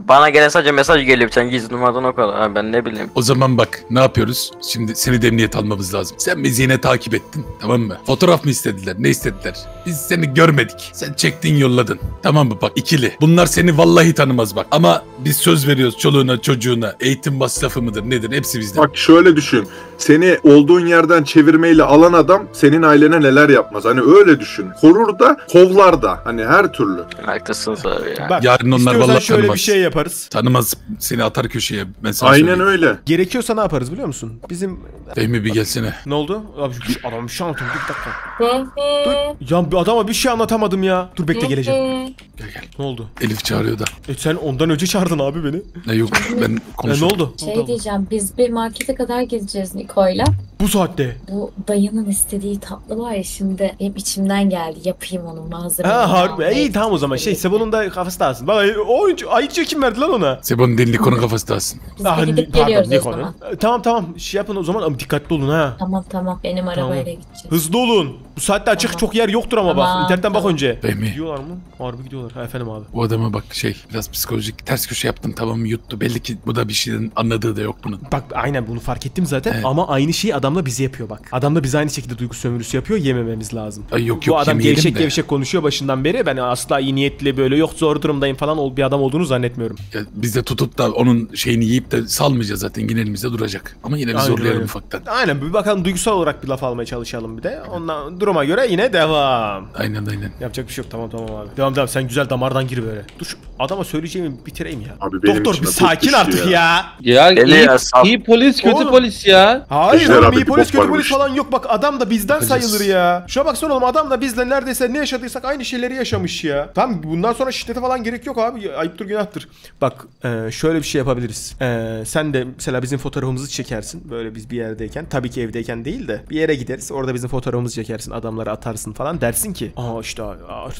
Bana gelen sadece mesaj geliyor bir tane gizli numaradan, o kadar. Abi ben ne bileyim. O zaman bak ne yapıyoruz? Şimdi seni emniyet almamız lazım. Sen bizi yine takip ettin, tamam mı? Fotoğraf mı istediler? Ne istediler? Biz seni görmedik. Sen çektin, yolladın. Tamam mı bak? İkili. Bunlar seni vallahi tanımaz bak. Ama biz söz veriyoruz çoluğuna, çocuğuna. Eğitim masrafı mıdır nedir? Hepsi bizden. Bak şöyle düşün. Seni olduğun yerden çevirmeyle alan adam senin ailene neler yapmaz. Hani öyle düşün. Korur da, kovlar da. Hani her türlü. Haklısınız abi ya. Bak, yarın onlar vallahi tanımaz. Şöyle bir şey yaparız. Tanımaz. Seni atar köşeye. Mesela aynen söyleyeyim. Öyle. Gerekiyorsa ne yaparız biliyor musun? Bizim... Fehmi bir gelsene. Ne oldu? Abi adam bir şey anlatamadım. Bir dakika. Dur. Ya adama bir şey anlatamadım ya. Dur bekle, geleceğim. Gel. Ne oldu? Elif çağırıyor da. Sen ondan önce çağırdın abi beni. Ne yok ben konuşuyorum. Ne oldu? Şey diyeceğim, biz bir markete kadar gezeceğiz Niko'yla. Bu saatte? Bu dayının istediği tatlı var ya, şimdi hep içimden geldi, yapayım onun malzemeleri. Ha harbi. İyi tamam o zaman şey Sebo'nun da kafası dağılsın. Bak oyuncu ayıcı kim verdi lan ona? Sebo'nun değil, Niko'nun kafası dağılsın. Biz gidip geliyoruz o zaman. Tamam şey yapın o zaman, ama dikkatli olun ha. Tamam benim arabayla gideceğiz. Hızlı olun. Bu saatte açık çok yer yoktur ama bak. İnternetten bak önce. Gidiyorlar mı? Harbi gidiyorlar. Efendim abi. Bu adama bak biraz psikolojik ters köşe yaptım, tamam yuttu. Belli ki bu da bir şeyin anladığı da yok bunun. Bak aynen bunu fark ettim zaten, evet. Ama aynı şeyi adamla bizi yapıyor bak. Adamla bizi aynı şekilde duygu sömürüsü yapıyor, yemememiz lazım. Ay yok, bu adam gevşek konuşuyor başından beri. Ben asla iyi niyetli böyle yok zor durumdayım falan bir adam olduğunu zannetmiyorum. Ya, biz de tutup da onun şeyini yiyip de salmayacağız zaten, yine elimizde duracak. Ama yine bir zorlayalım ufaktan. Aynen bir bakalım, duygusal olarak bir laf almaya çalışalım bir de. Ondan duruma göre yine devam. Aynen. Yapacak bir şey yok, tamam abi. Devam sen güzel damardan gir böyle. Dur şu adama söyleyeceğimi bitireyim ya. Abi Doktor bir sakin artık ya. İyi polis kötü polis ya. Hayır oğlum, iyi polis kötü polis falan yok. Bak adam da bizden sayılır ya. Şuna baksana oğlum, adam da bizle neredeyse ne yaşadıysak aynı şeyleri yaşamış ya. Tamam bundan sonra şiddete falan gerek yok abi. Ayıptır günahtır. Bak şöyle bir şey yapabiliriz. Sen de mesela bizim fotoğrafımızı çekersin. Böyle biz bir yerdeyken. Tabii ki evdeyken değil de. Bir yere gideriz. Orada bizim fotoğrafımızı çekersin. Adamları atarsın falan. Dersin ki aa işte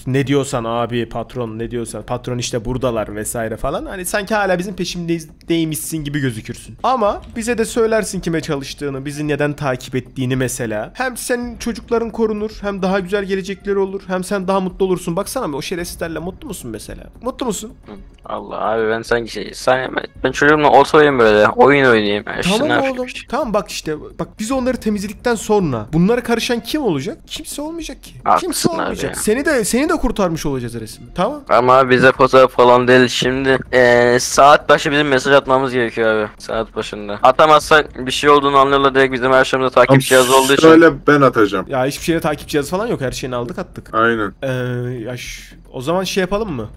ne diyorsan abi patron, ne diyorsan. Patron işte buradalar vesaire falan. Hani sanki hala bizim peşimdeymişsin gibi gözükürsün. Ama bize de söylersin kime çalıştığını, bizi neden takip ettiğini mesela. Hem senin çocukların korunur, hem daha güzel gelecekleri olur, hem sen daha mutlu olursun. Baksana o şerefsizlerle mutlu musun mesela? Mutlu musun? Allah abi ben sanki ben çocuğumla oturayım böyle oyun oynayayım. Tamam oğlum. Tamam bak bak biz onları temizledikten sonra bunlara karışan kim olacak? Kimse olmayacak ki. Kimse olmayacak. Seni de kurtarmış olacağız resmen. Tamam. Ama bize fotoğraf falan değil şimdi. Saat başı bizim mesaj atmamız gerekiyor abi. Saat başında. Atamazsak bir şey olduğunu anlarlar direkt, bizim her şeyimizde takip cihazı olduğu için. Öyle ben atacağım. Ya hiçbir şeyde takip cihazı falan yok. Her şeyini aldık attık. Aynen. O zaman şey yapalım mı?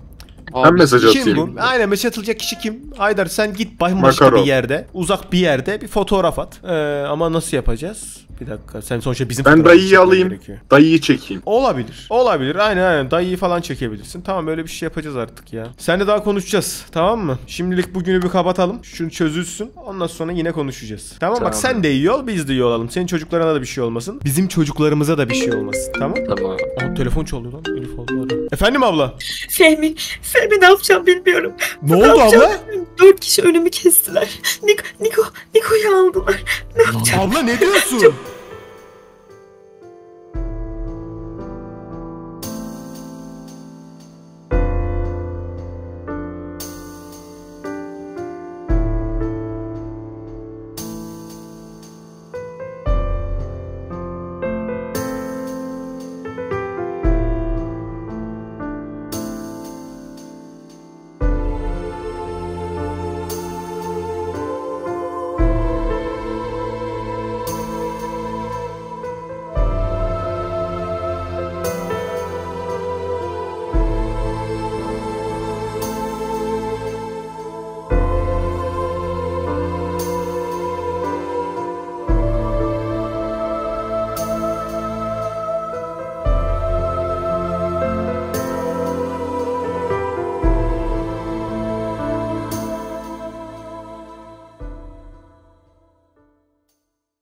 Ben mesaj atayım. Kim bu? Aynen mesaj atılacak kişi kim? Haydar sen git başka bir yerde, uzak bir yerde bir fotoğraf at. Ama nasıl yapacağız? Bir dakika sen sonuçta bizim dayıyı alayım gerekiyor. Dayıyı çekeyim. Olabilir aynen dayıyı falan çekebilirsin. Tamam öyle bir şey yapacağız artık ya. Seninle daha konuşacağız tamam mı? Şimdilik bugünü bir kapatalım. Şunu çözülsün. Ondan sonra yine konuşacağız. Tamam. Bak sen de iyi ol, biz de iyi olalım. Senin çocuklarına da bir şey olmasın. Bizim çocuklarımıza da bir şey olmasın. Tamam. Aa, telefon çalıyor lan. Elif oldu. Efendim abla? Fehmi ne yapacağım bilmiyorum. Ne oldu abla? 4 kişi önümü kestiler. Niko'yu aldılar. Ne yapacağım? Abla ne diyorsun?